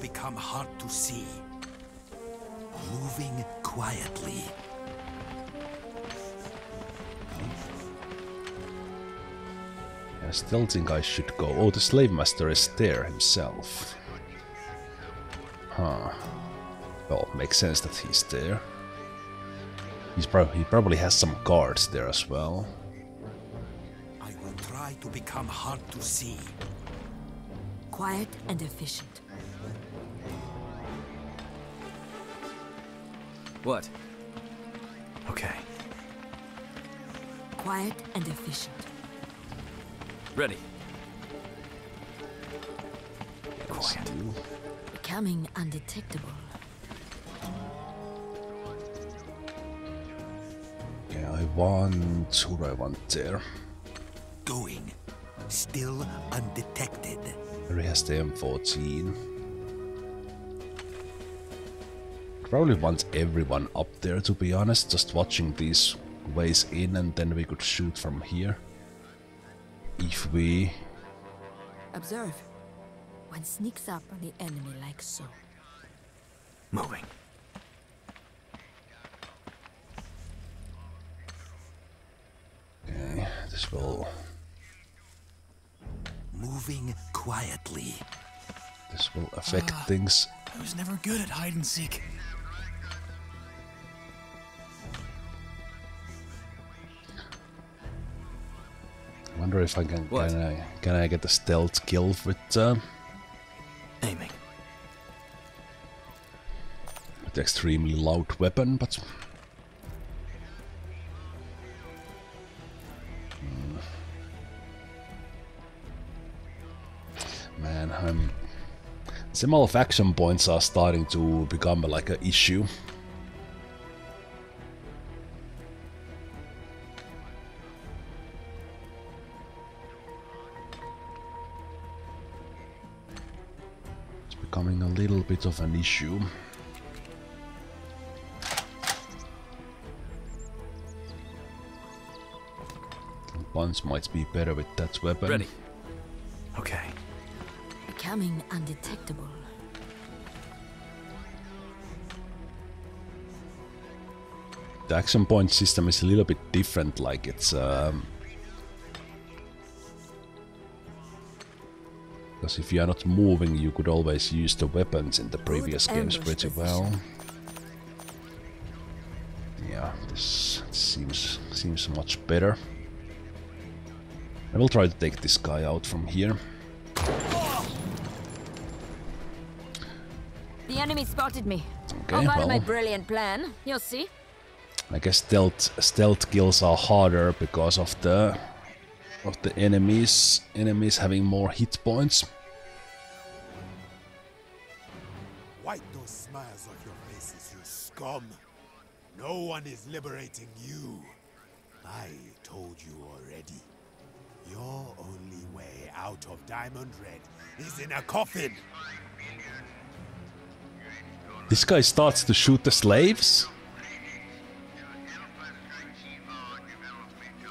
Become hard to see. Moving quietly. I still think I should go. Oh, the slave master is there himself. Huh. Well, it makes sense that he's there. He probably has some guards there as well. I will try to become hard to see. Quiet and efficient. What? Okay. Quiet and efficient. Ready. Quiet. Becoming undetectable. Okay, I want who I want there. Going. Still undetected. Barry has the M14. Probably want everyone up there, to be honest, just watching these ways in, and then we could shoot from here. If we... Observe. One sneaks up on the enemy like so. Moving. Okay, this will... Moving quietly. This will affect things. I was never good at hide and seek. I wonder if I can. What? Can I get a stealth kill with aiming? With extremely loud weapon, but. Man, I'm... Zemalf action points are starting to become like an issue. It's becoming a little bit of an issue. Buns might be better with that weapon. Ready. Okay. Becoming undetectable. The action point system is a little bit different, like it's because if you are not moving, you could always use the weapons in the previous games pretty well. Yeah, this seems much better. I will try to take this guy out from here. The enemy spotted me. Okay, how about my brilliant plan? You'll see. I guess stealth kills are harder because of the enemies having more hit points. Wipe those smiles off your faces, you scum! No one is liberating you. I told you already. Your only way out of Diamond Red is in a coffin. This guy starts to shoot the slaves?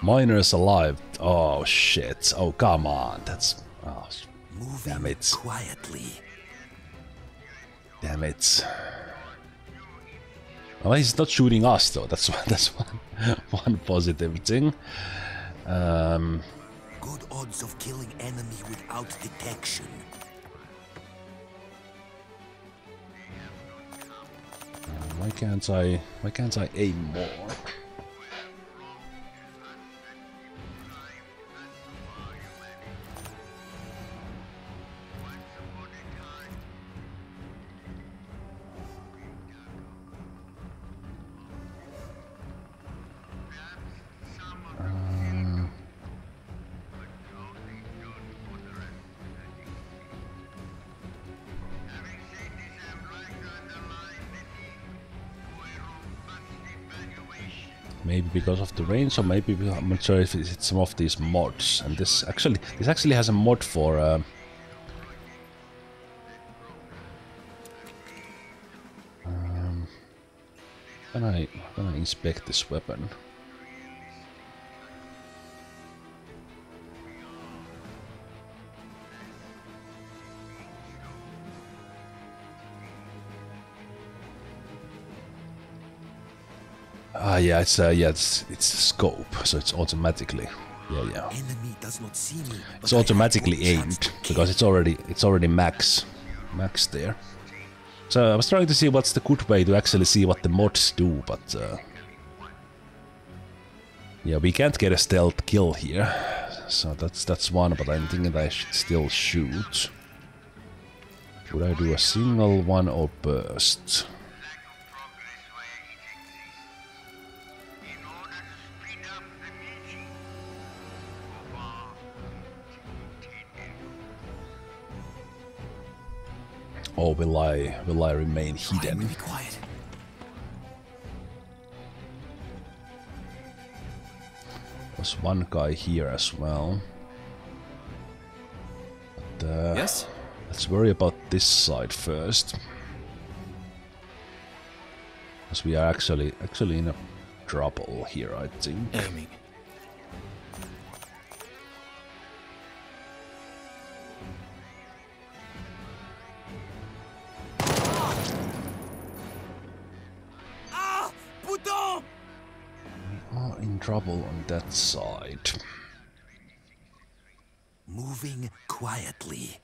Miners alive. Oh shit. Oh come on. That's... Oh, damn it. Quietly. Damn it. Well, he's not shooting us though. That's one positive thing. Good odds of killing enemy without detection. Why can't I aim more? Maybe because of the range, or maybe I'm not sure if it's some of these mods. And this actually has a mod for can I inspect this weapon? Yeah, it's scope, so it's automatically, yeah. Enemy does not see me, it's automatically aimed because it's already max there. So I was trying to see what's the good way to actually see what the mods do, but Yeah, we can't get a stealth kill here, so that's one, but I'm thinking that I should still shoot. Should I do a single one or burst? Or will I remain hidden? Be quiet. There's one guy here as well. But, yes. Let's worry about this side first, because we are actually in a trouble here, I think. Aiming. Trouble on that side. Moving quietly.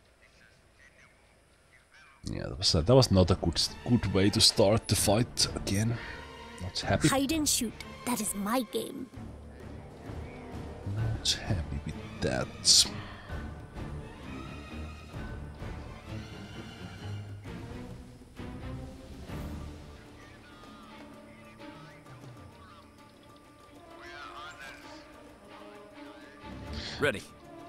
Yeah, that was not a good way to start the fight again. Not happy. Hide and shoot. That is my game. Not happy with that. Ready.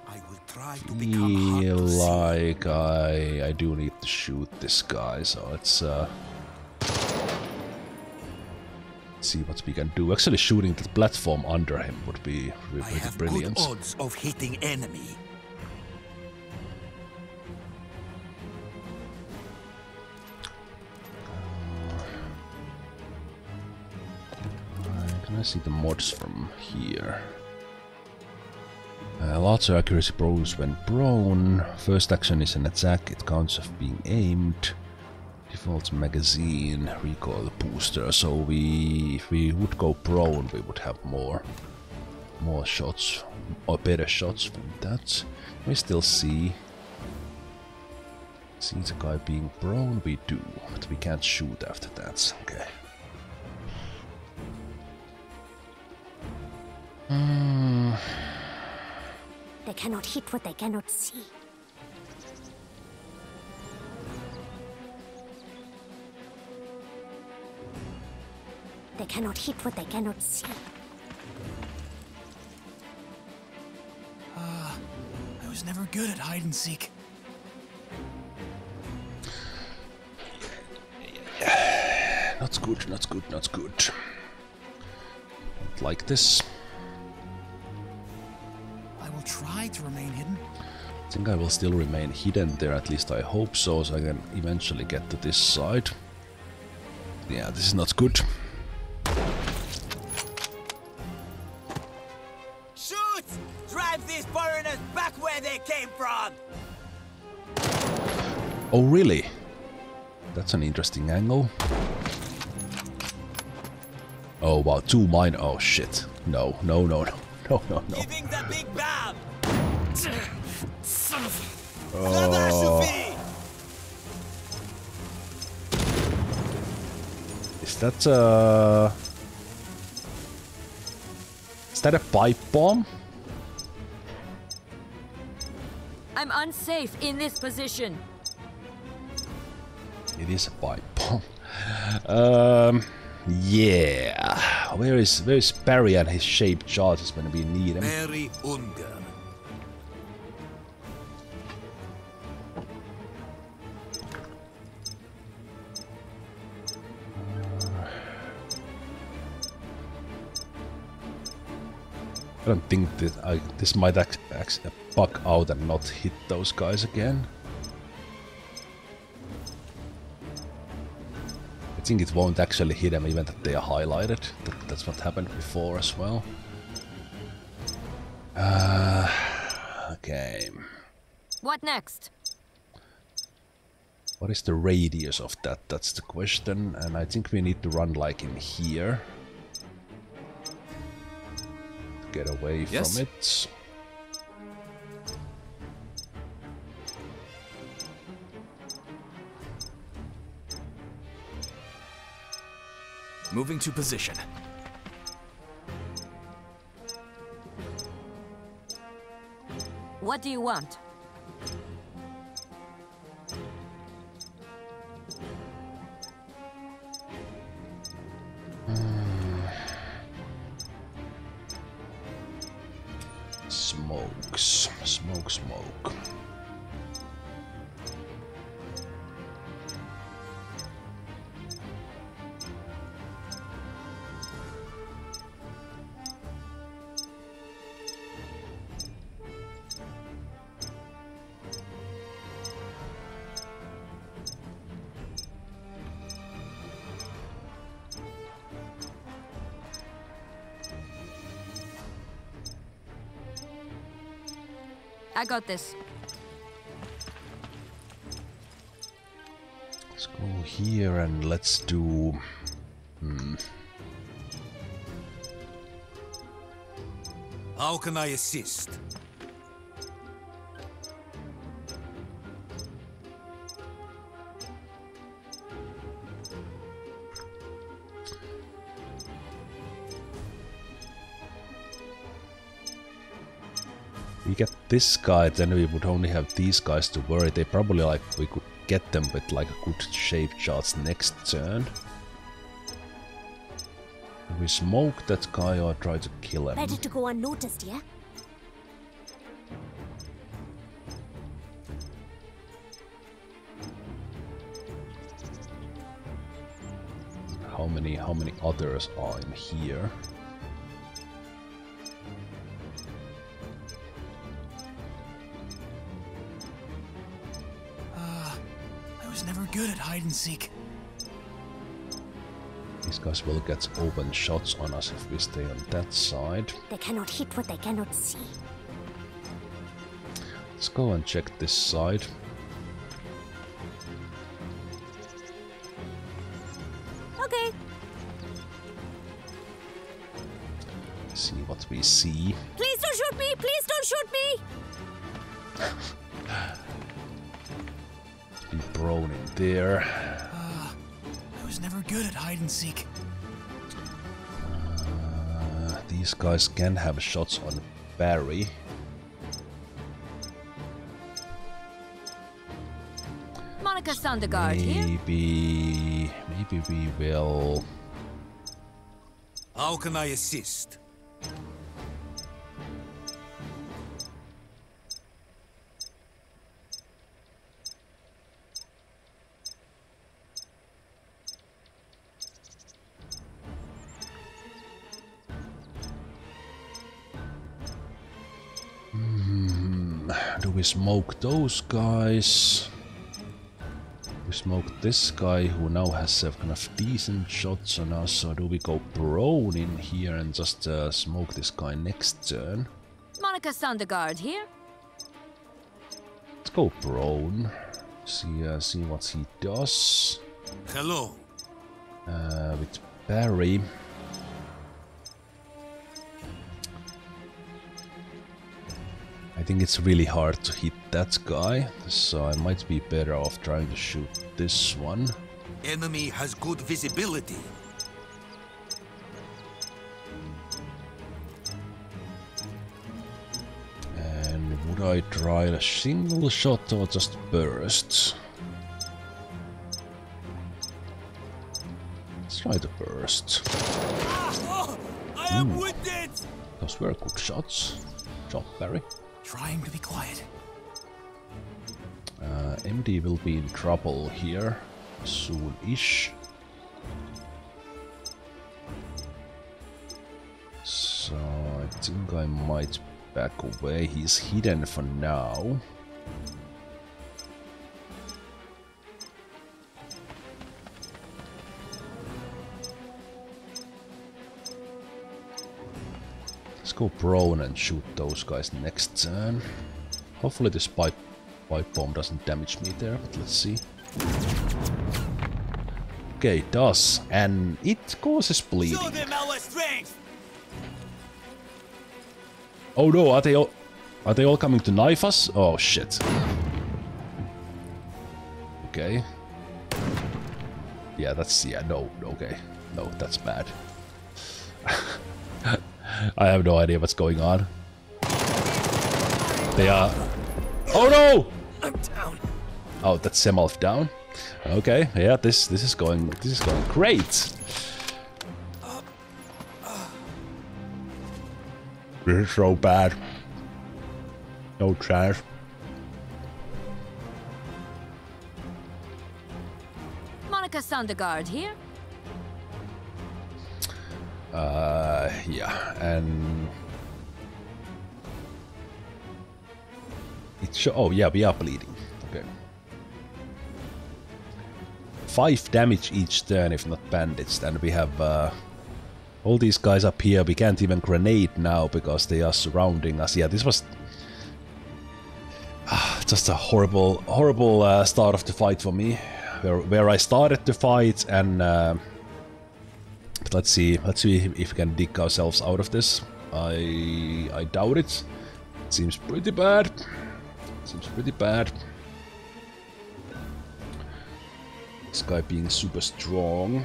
I will try to become hard to see. Like I do need to shoot this guy, so let's see what we can do. Actually, shooting the platform under him would be really brilliant. Good odds of hitting enemy. Can I see the mods from here? Lots of accuracy bonus when prone. First action is an attack, it counts as being aimed. Default magazine, recoil booster. So if we would go prone, we would have more shots or better shots from that. We still see the guy being prone. We do, but we can't shoot after that. Okay. They cannot hit what they cannot see. They cannot hit what they cannot see. I was never good at hide and seek. Not good, not good, not good. Don't like this. To remain hidden. I think I will still remain hidden there, at least I hope so, so I can eventually get to this side. Yeah, this is not good. Shoot! Drive these foreigners back where they came from! Oh, really? That's an interesting angle. Oh, wow, two mine. Oh, shit. No, no, no, no, no, no, no. Giving the big bam! Is that a pipe bomb? I'm unsafe in this position. It is a pipe bomb. Yeah. Where is Barry and his shape charges when we need him? Barry Unger. I don't think that this might actually bug out and not hit those guys again. I think it won't actually hit them even that they are highlighted. That's what happened before as well. Okay. What next? What is the radius of that? That's the question. And I think we need to run like in here. Get away from it. Moving to position. What do you want? Smoke. I got this. Let's go here and let's do... How can I assist? Get this guy, then we would only have these guys to worry. They probably like we could get them with like a good shape charts next turn. We smoke that guy or try to kill him. Ready to go unnoticed, yeah? How many others are in here? Good at hide and seek. These guys will get open shots on us if we stay on that side. They cannot hit what they cannot see. Let's go and check this side. Okay. See what we see. Please don't shoot me! Please don't shoot me! Prone in there. I was never good at hide and seek. These guys can have shots on Barry. Monica Sondergaard here. Maybe we will. How can I assist? We smoke those guys. We smoke this guy who now has kind of decent shots on us, or do we go prone in here and just smoke this guy next turn? Monica Sondergaard here. Let's go prone. See what he does. Hello. With Barry. I think it's really hard to hit that guy, so I might be better off trying to shoot this one. Enemy has good visibility. And would I try a single shot or just burst? Let's try the burst. I am wounded. Those were good shots. Job, Barry. Trying to be quiet. MD will be in trouble here soon-ish. So I think I might back away. He's hidden for now. Go prone and shoot those guys next turn. Hopefully this pipe bomb doesn't damage me there, but let's see. Okay, it does, and it causes bleeding. Show them our strength. Oh no, are they all coming to knife us? Oh shit. Okay. Yeah, no, that's bad. I have no idea what's going on. They are... Oh no! I'm down. Oh, that's Zemalf down. Okay, yeah, this is going great. This is so bad. No chance. Monica Sondergaard here. Yeah, and it's oh yeah, we are bleeding. Okay. 5 damage each turn if not bandaged, and we have all these guys up here. We can't even grenade now because they are surrounding us. Yeah, this was just a horrible start of the fight for me, where I started the fight, and but let's see if we can dig ourselves out of this. I doubt it. It seems pretty bad. It seems pretty bad. This guy being super strong.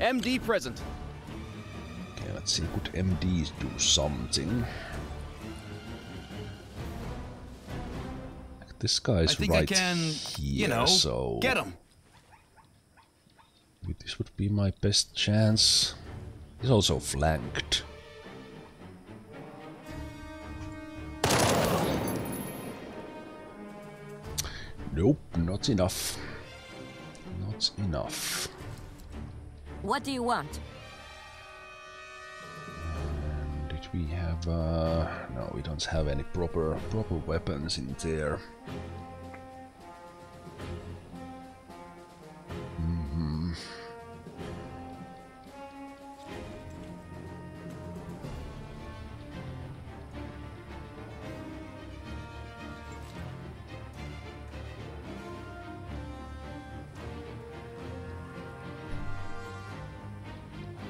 MD present. Okay, let's see. Could MDs do something? This guy's right here, you know, so get him. This would be my best chance. He's also flanked. Nope, not enough. Not enough. What do you want? Did we have no, we don't have any proper weapons in there. Mm-hmm.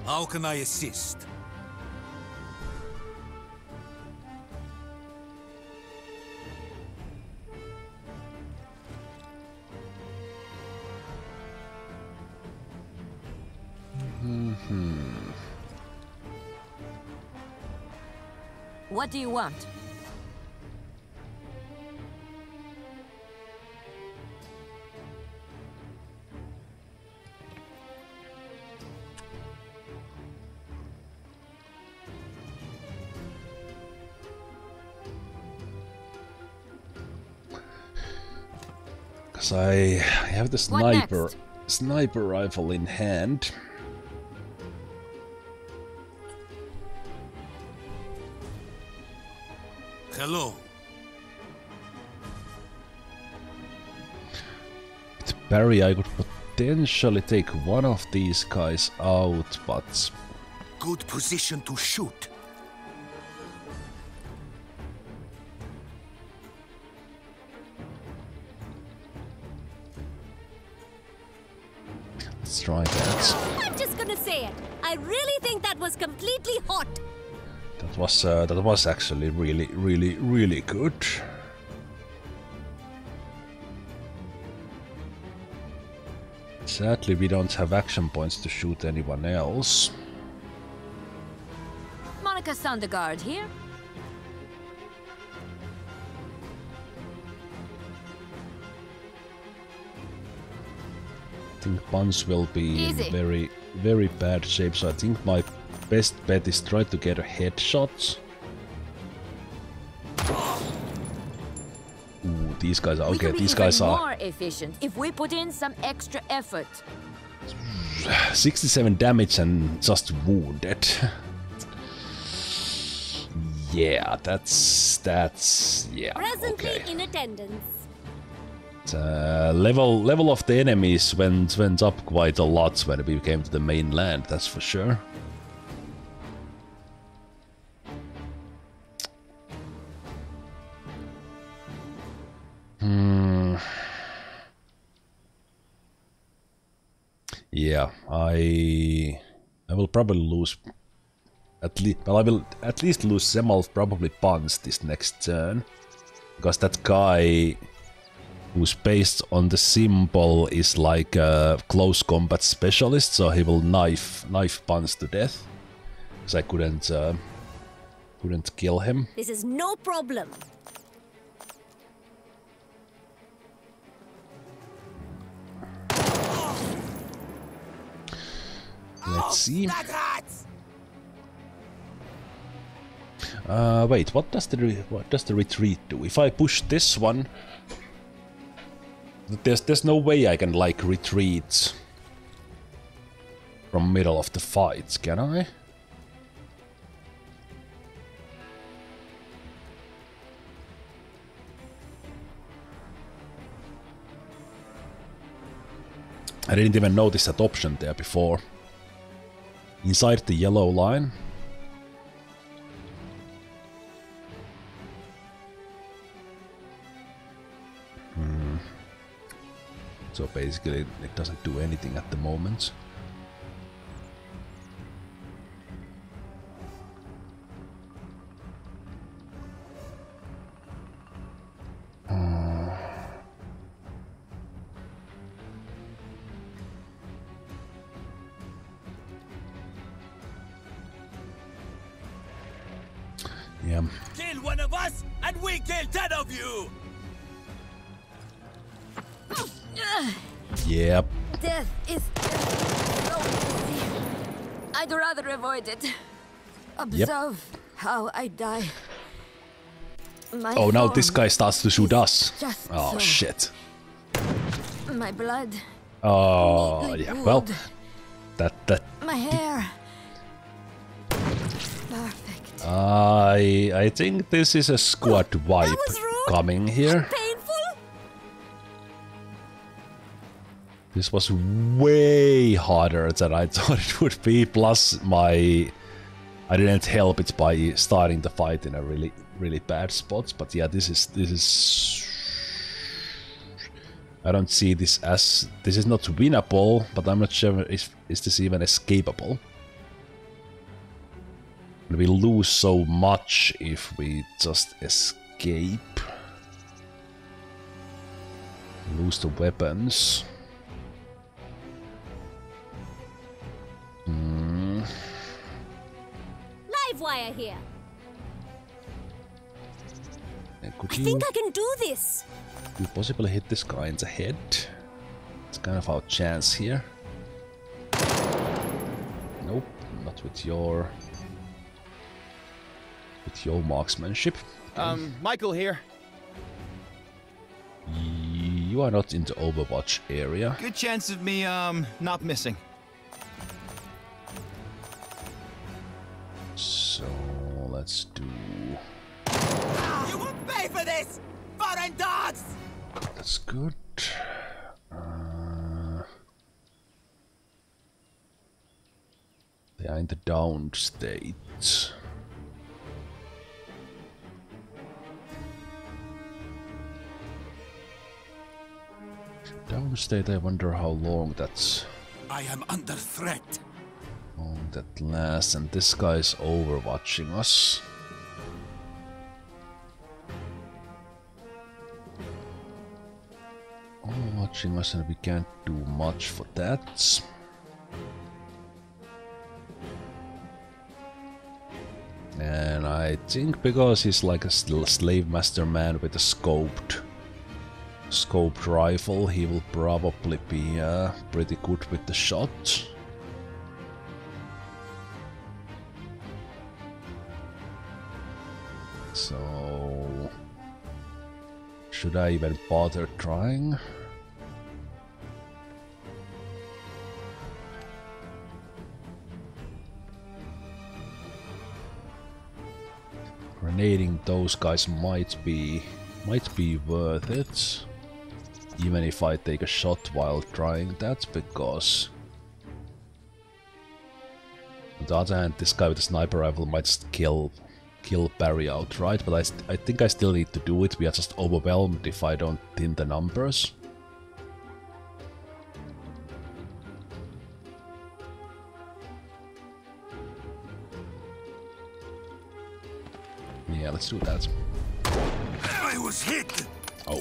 How can I assist? What do you want? Because I have the sniper rifle in hand. Hello. With Barry, I could potentially take one of these guys out, but... Good position to shoot. Let's try that. I'm just gonna say it. I really think that was completely hot. That was actually really good. Sadly, we don't have action points to shoot anyone else. Monica Sondergaard here. I think Buns will be in very bad shape, so I think my best bet is try to get a headshot. Ooh, these guys are okay. These guys are more efficient if we put in some extra effort. 67 damage and just wounded. Yeah, that's yeah. Presently okay. In attendance. Level of the enemies went up quite a lot when we came to the mainland. That's for sure. Yeah, I will probably lose at least. Well, I will at least lose Zemalf, probably Buns this next turn, because that guy who's based on the symbol is like a close combat specialist, so he will knife Buns to death. Because I couldn't Couldn't kill him. This is no problem. Let's see. Wait, what does the retreat do? If I push this one, there's no way I can like retreat from middle of the fight, can I? I didn't even notice that option there before. Inside the yellow line. So basically it doesn't do anything at the moment. Yeah. Kill one of us and we kill 10 of you. Yep. Death is no, I'd rather avoid it. Observe how I die. My oh, now this guy starts to shoot us. Oh so. Shit. My blood. Oh yeah. Wood. Well, that. My hair. Perfect. I think this is a squad wipe coming here. This was way harder than I thought it would be, plus I didn't help it by starting the fight in a really, really bad spot, but yeah, this is... I don't see this as... This is not winnable, but I'm not sure if is this even escapable. We lose so much if we just escape. Lose the weapons. Livewire here. I think I can do this. Could you possibly hit this guy in the head? It's kind of our chance here. Nope, not with your marksmanship. Michael here. You are not in the Overwatch area. Good chance of me not missing. So let's do. You will pay for this, foreign dogs. That's good. They are in the down state. Down state. I wonder how long that's. I am under threat. That last, and this guy is overwatching us. Overwatching us, and we can't do much for that. And I think because he's like a slave master man with a scoped rifle, he will probably be pretty good with the shot. So, should I even bother trying? Grenading those guys might be worth it, even if I take a shot while trying that, because on the other hand, this guy with the sniper rifle might just kill Barry outright, but I think I still need to do it. We are just overwhelmed if I don't thin the numbers. Yeah, let's do that. I was hit. Oh.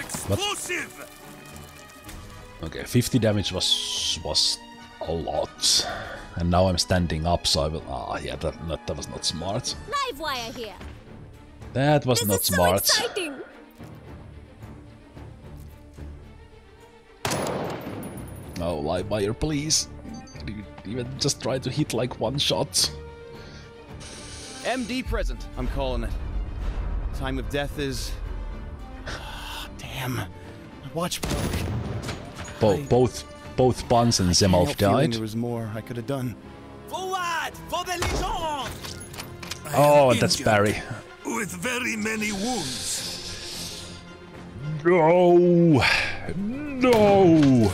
Explosive. What? Okay, 50 damage was A lot. And now I'm standing up, so I will... Ah, yeah, that was not smart. Livewire here. That was not smart. So exciting. No, Livewire, please. Even just try to hit like one shot. MD present, I'm calling it. Time of death is... Oh, damn. My watch broke. Both Buns and Zemalf died. There was more I could have done. Forward, for the Legion! Oh, that's Barry. With very many wounds. No, no.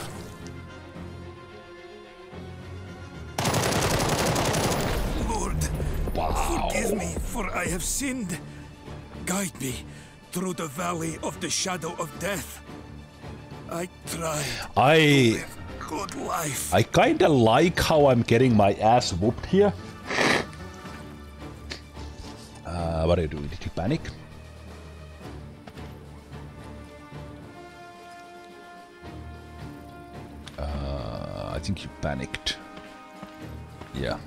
Lord, wow. Forgive me, for I have sinned. Guide me through the valley of the shadow of death. I try. Good life. I kinda like how I'm getting my ass whooped here. What are you doing? Did you panic? I think you panicked. Yeah.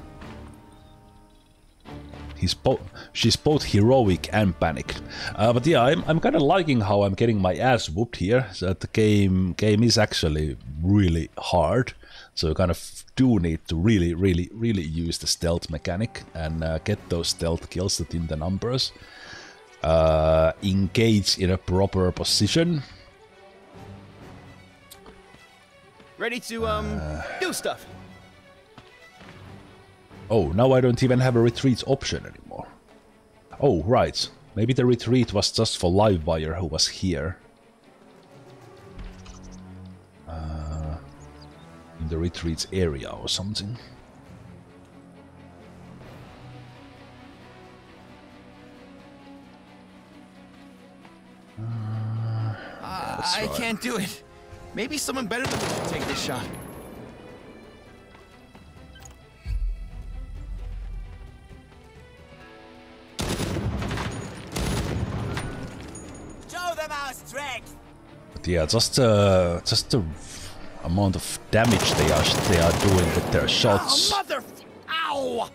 She's both heroic and panicked. But yeah, I'm kind of liking how I'm getting my ass whooped here. So the game is actually really hard. So you kind of do need to really use the stealth mechanic and get those stealth kills within the numbers. Engage in a proper position. Ready to do stuff. Oh, now I don't even have a retreat option anymore. Oh, right. Maybe the retreat was just for Livewire who was here. In the retreat area or something. I can't do it. Maybe someone better than me should take this shot. But yeah, just the amount of damage they are doing with their shots. Oh, mother! Ow!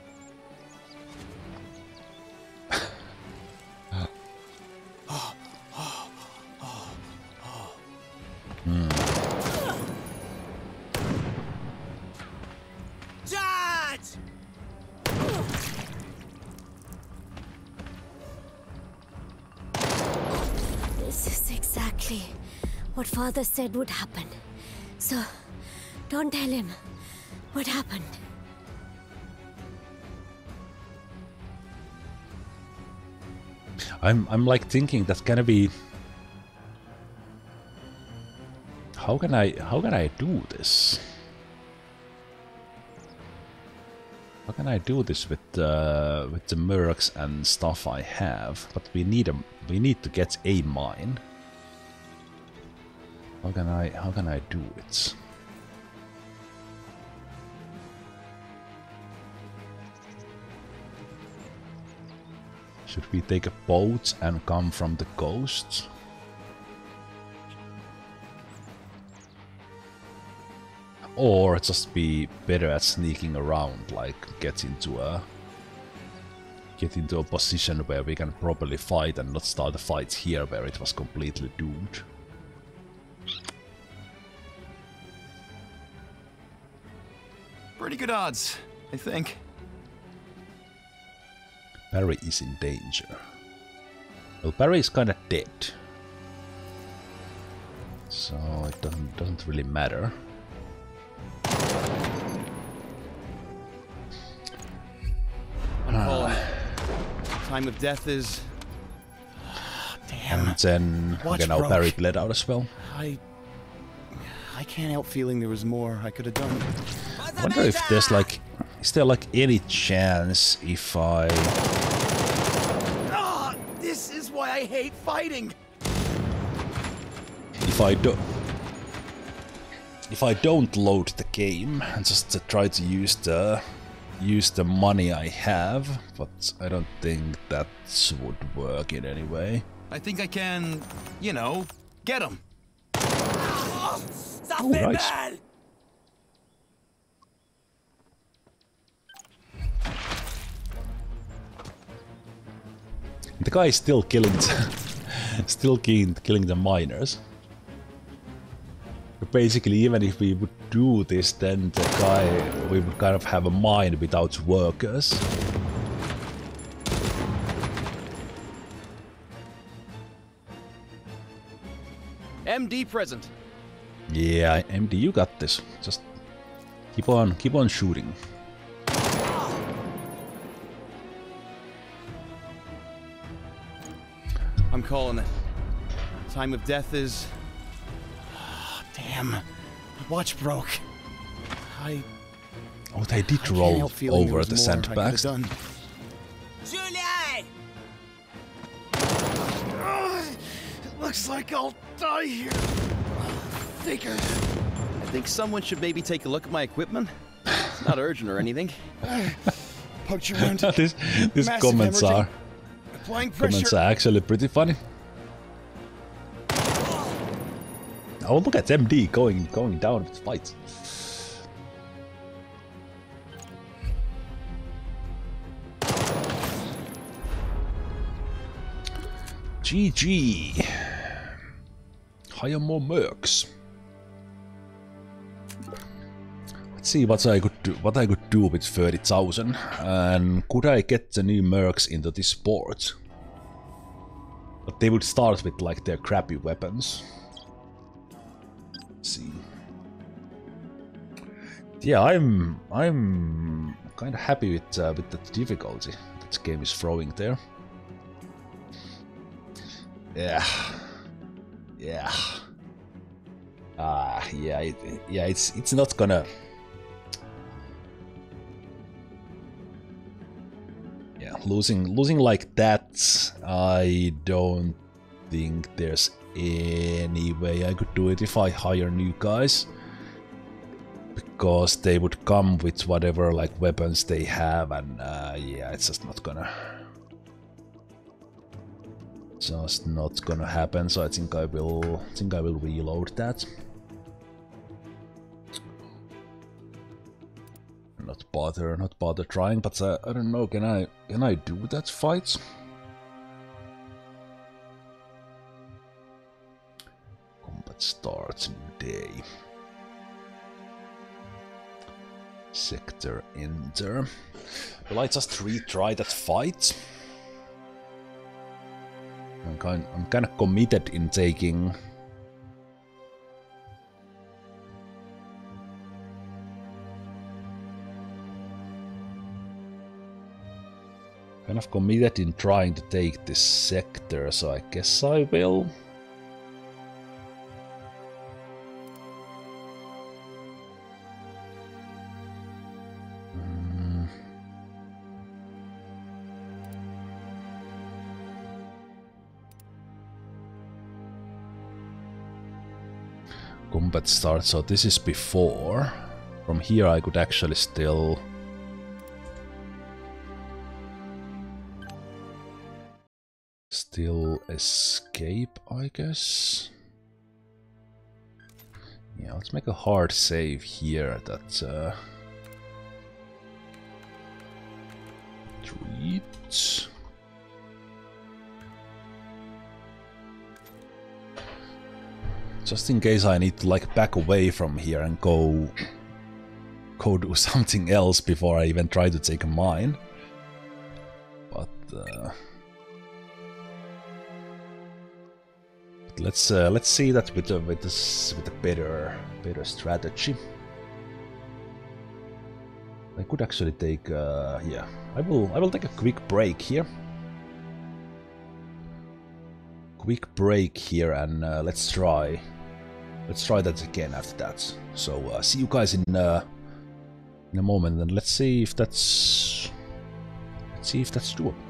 Father said would happen, so don't tell him what happened. I'm like thinking that's gonna be. How can I do this? How can I do this with the mercs and stuff I have? But we need to get a mine. How can I do it? Should we take a boat and come from the coast? Or just be better at sneaking around, like get into a position where we can properly fight and not start a fight here where it was completely doomed. Pretty good odds, I think. Barry is in danger. Well, Barry is kind of dead, so it doesn't really matter. Time of death is. Damn. And then now Barry bled out as well. I can't help feeling there was more I could have done. I wonder if there's like, is there like any chance if I... Ah, this is why I hate fighting. If I don't load the game and just try to use the money I have, but I don't think that would work in any way. I think I can, you know, get him. Oh, stop it, man! The guy is still killing killing the miners. Basically, even if we would do this, then the guy, we would kind of have a mine without workers. MD present. Yeah, MD, you got this. Just keep on shooting. I'm calling it. Time of death is... Oh, damn. My watch broke. Oh, they did roll over the sandbags. Julie! Looks like I'll die here. I think someone should maybe take a look at my equipment. It's not urgent or anything. Puncture wound. These comments are... Comments are actually pretty funny. Oh, look at MD going down with fights. GG. Hire more mercs. Let's see what I could do. What I could do with 30,000, and could I get the new mercs into this port? But they would start with like their crappy weapons. See. Yeah, I'm kind of happy with the difficulty that the game is throwing there. Yeah, yeah. Yeah. It's not gonna. Yeah, losing like that. I don't think there's any way I could do it if I hire new guys, because they would come with whatever like weapons they have, and yeah, it's just not gonna happen. So I think I will reload that. Not bother trying, but I don't know. Can I do that fight? Starts new day. Sector enter. Will I just retry that fight? I'm kind of committed in taking. Kind of committed in trying to take this sector, so I guess I will. Combat starts, so this is before. From here I could actually still... escape, I guess? Yeah, let's make a hard save here that... Treat... Just in case I need to like back away from here and go do something else before I even try to take a mine. But let's see that with a better strategy. I could actually take yeah, I will take a quick break here. And let's try that again after that. So see you guys in a moment, and let's see if that's doable.